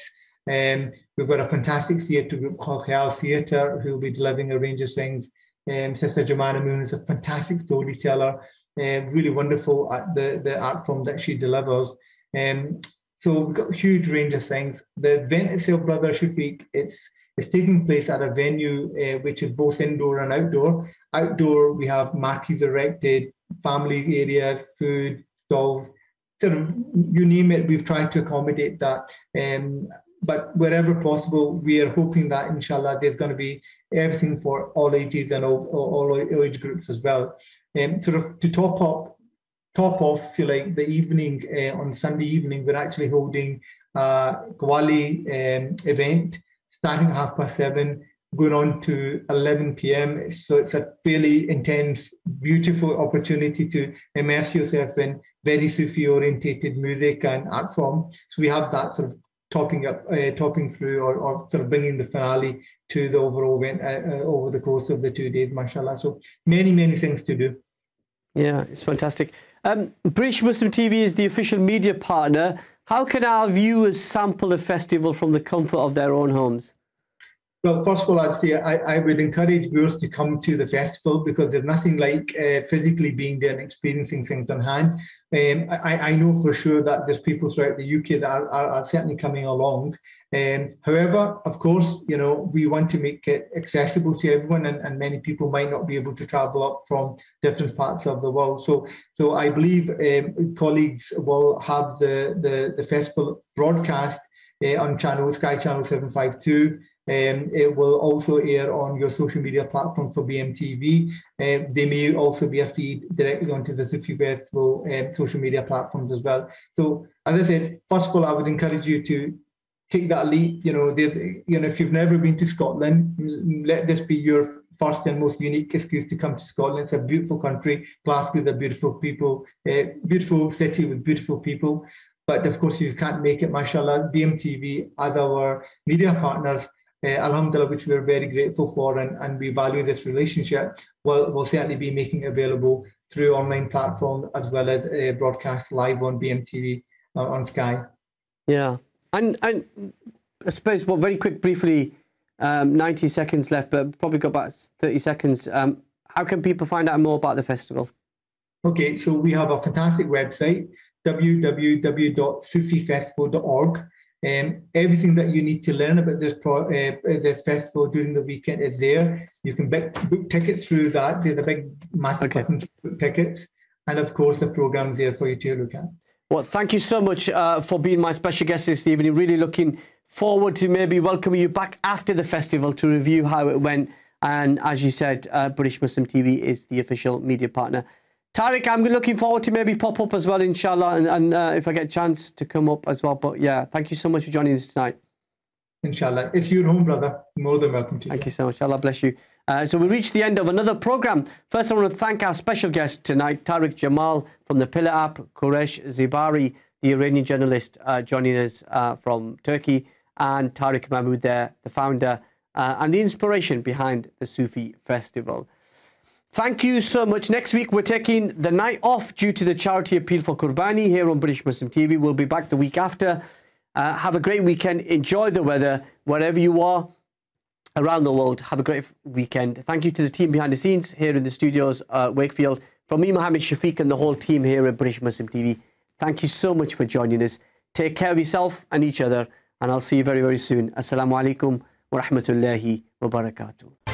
Um, we've got a fantastic theatre group called Khayal Theatre, who will be delivering a range of things. Um, Sister Jemana Moon is a fantastic storyteller, uh, really wonderful at the, the art form that she delivers. Um, so we've got a huge range of things. The event itself, Brother Shafiq, it's, it's taking place at a venue uh, which is both indoor and outdoor. Outdoor, we have marquees erected, family areas, food, stalls, sort of, you name it, we've tried to accommodate that. Um, But wherever possible, we are hoping that, inshallah, there's going to be everything for all ages and all, all, all age groups as well. And um, sort of to top up, top off, if you like, the evening, uh, on Sunday evening, we're actually holding a uh, Qawwali um, event, starting at half past seven, going on to eleven p m So it's a fairly intense, beautiful opportunity to immerse yourself in very Sufi-orientated music and art form. So we have that sort of topping up, uh, topping through, or, or sort of bringing the finale to the overall event uh, uh, over the course of the two days, mashallah. So many, many things to do. Yeah, it's fantastic. Um, British Muslim T V is the official media partner. How can our viewers sample the festival from the comfort of their own homes? Well, first of all, I'd say I, I would encourage viewers to come to the festival, because there's nothing like uh, physically being there and experiencing things on hand. Um, I, I know for sure that there's people throughout the U K that are, are, are certainly coming along. Um, however, of course, you know, we want to make it accessible to everyone, and, and many people might not be able to travel up from different parts of the world. So, so I believe um, colleagues will have the, the, the festival broadcast uh, on channel Sky Channel seven five two. Um, it will also air on your social media platform for B M T V. Um, there may also be a feed directly onto the Sufi Festival um, social media platforms as well. So, as I said, first of all, I would encourage you to take that leap. You know, you know, if you've never been to Scotland, let this be your first and most unique excuse to come to Scotland. It's a beautiful country. Glasgow's a beautiful people, uh, beautiful city with beautiful people. But of course, if you can't make it, mashallah, B M T V, as our media partners, Uh, Alhamdulillah, which we're very grateful for, and, and we value this relationship, we'll, we'll certainly be making it available through online platform as well as uh, broadcast live on B M T V, uh, on Sky. Yeah. And, and I suppose, well, very quick, briefly, um, ninety seconds left, but probably got about thirty seconds. Um, how can people find out more about the festival? Okay, so we have a fantastic website, w w w dot sufi festival dot org. Um, everything that you need to learn about this pro, uh, this festival during the weekend is there. You can book, book tickets through that. There's a big, massive okay. button to book tickets. And, of course, the program's there for you to look at. Well, thank you so much uh, for being my special guest this evening. Really looking forward to maybe welcoming you back after the festival to review how it went. And, as you said, uh, British Muslim T V is the official media partner. Tariq, I'm looking forward to maybe pop up as well, inshallah, and, and uh, if I get a chance to come up as well. But yeah, thank you so much for joining us tonight. Inshallah. It's your home, brother. More than welcome to you. Thank you so much. Allah bless you. Uh, so we reached the end of another program. First, I want to thank our special guest tonight, Tariq Jamal from the Pillar App, Kourosh Ziabari, the Iranian journalist, uh, joining us uh, from Turkey, and Tariq Mahmood there, the founder, uh, and the inspiration behind the Sufi Festival. Thank you so much. Next week, we're taking the night off due to the charity appeal for Qurbani here on British Muslim T V. We'll be back the week after. Uh, have a great weekend. Enjoy the weather wherever you are around the world. Have a great weekend. Thank you to the team behind the scenes here in the studios, uh, Wakefield. From me, Mohammed Shafiq, and the whole team here at British Muslim T V, thank you so much for joining us. Take care of yourself and each other, and I'll see you very, very soon. Assalamu alaikum wa rahmatullahi wa barakatuh.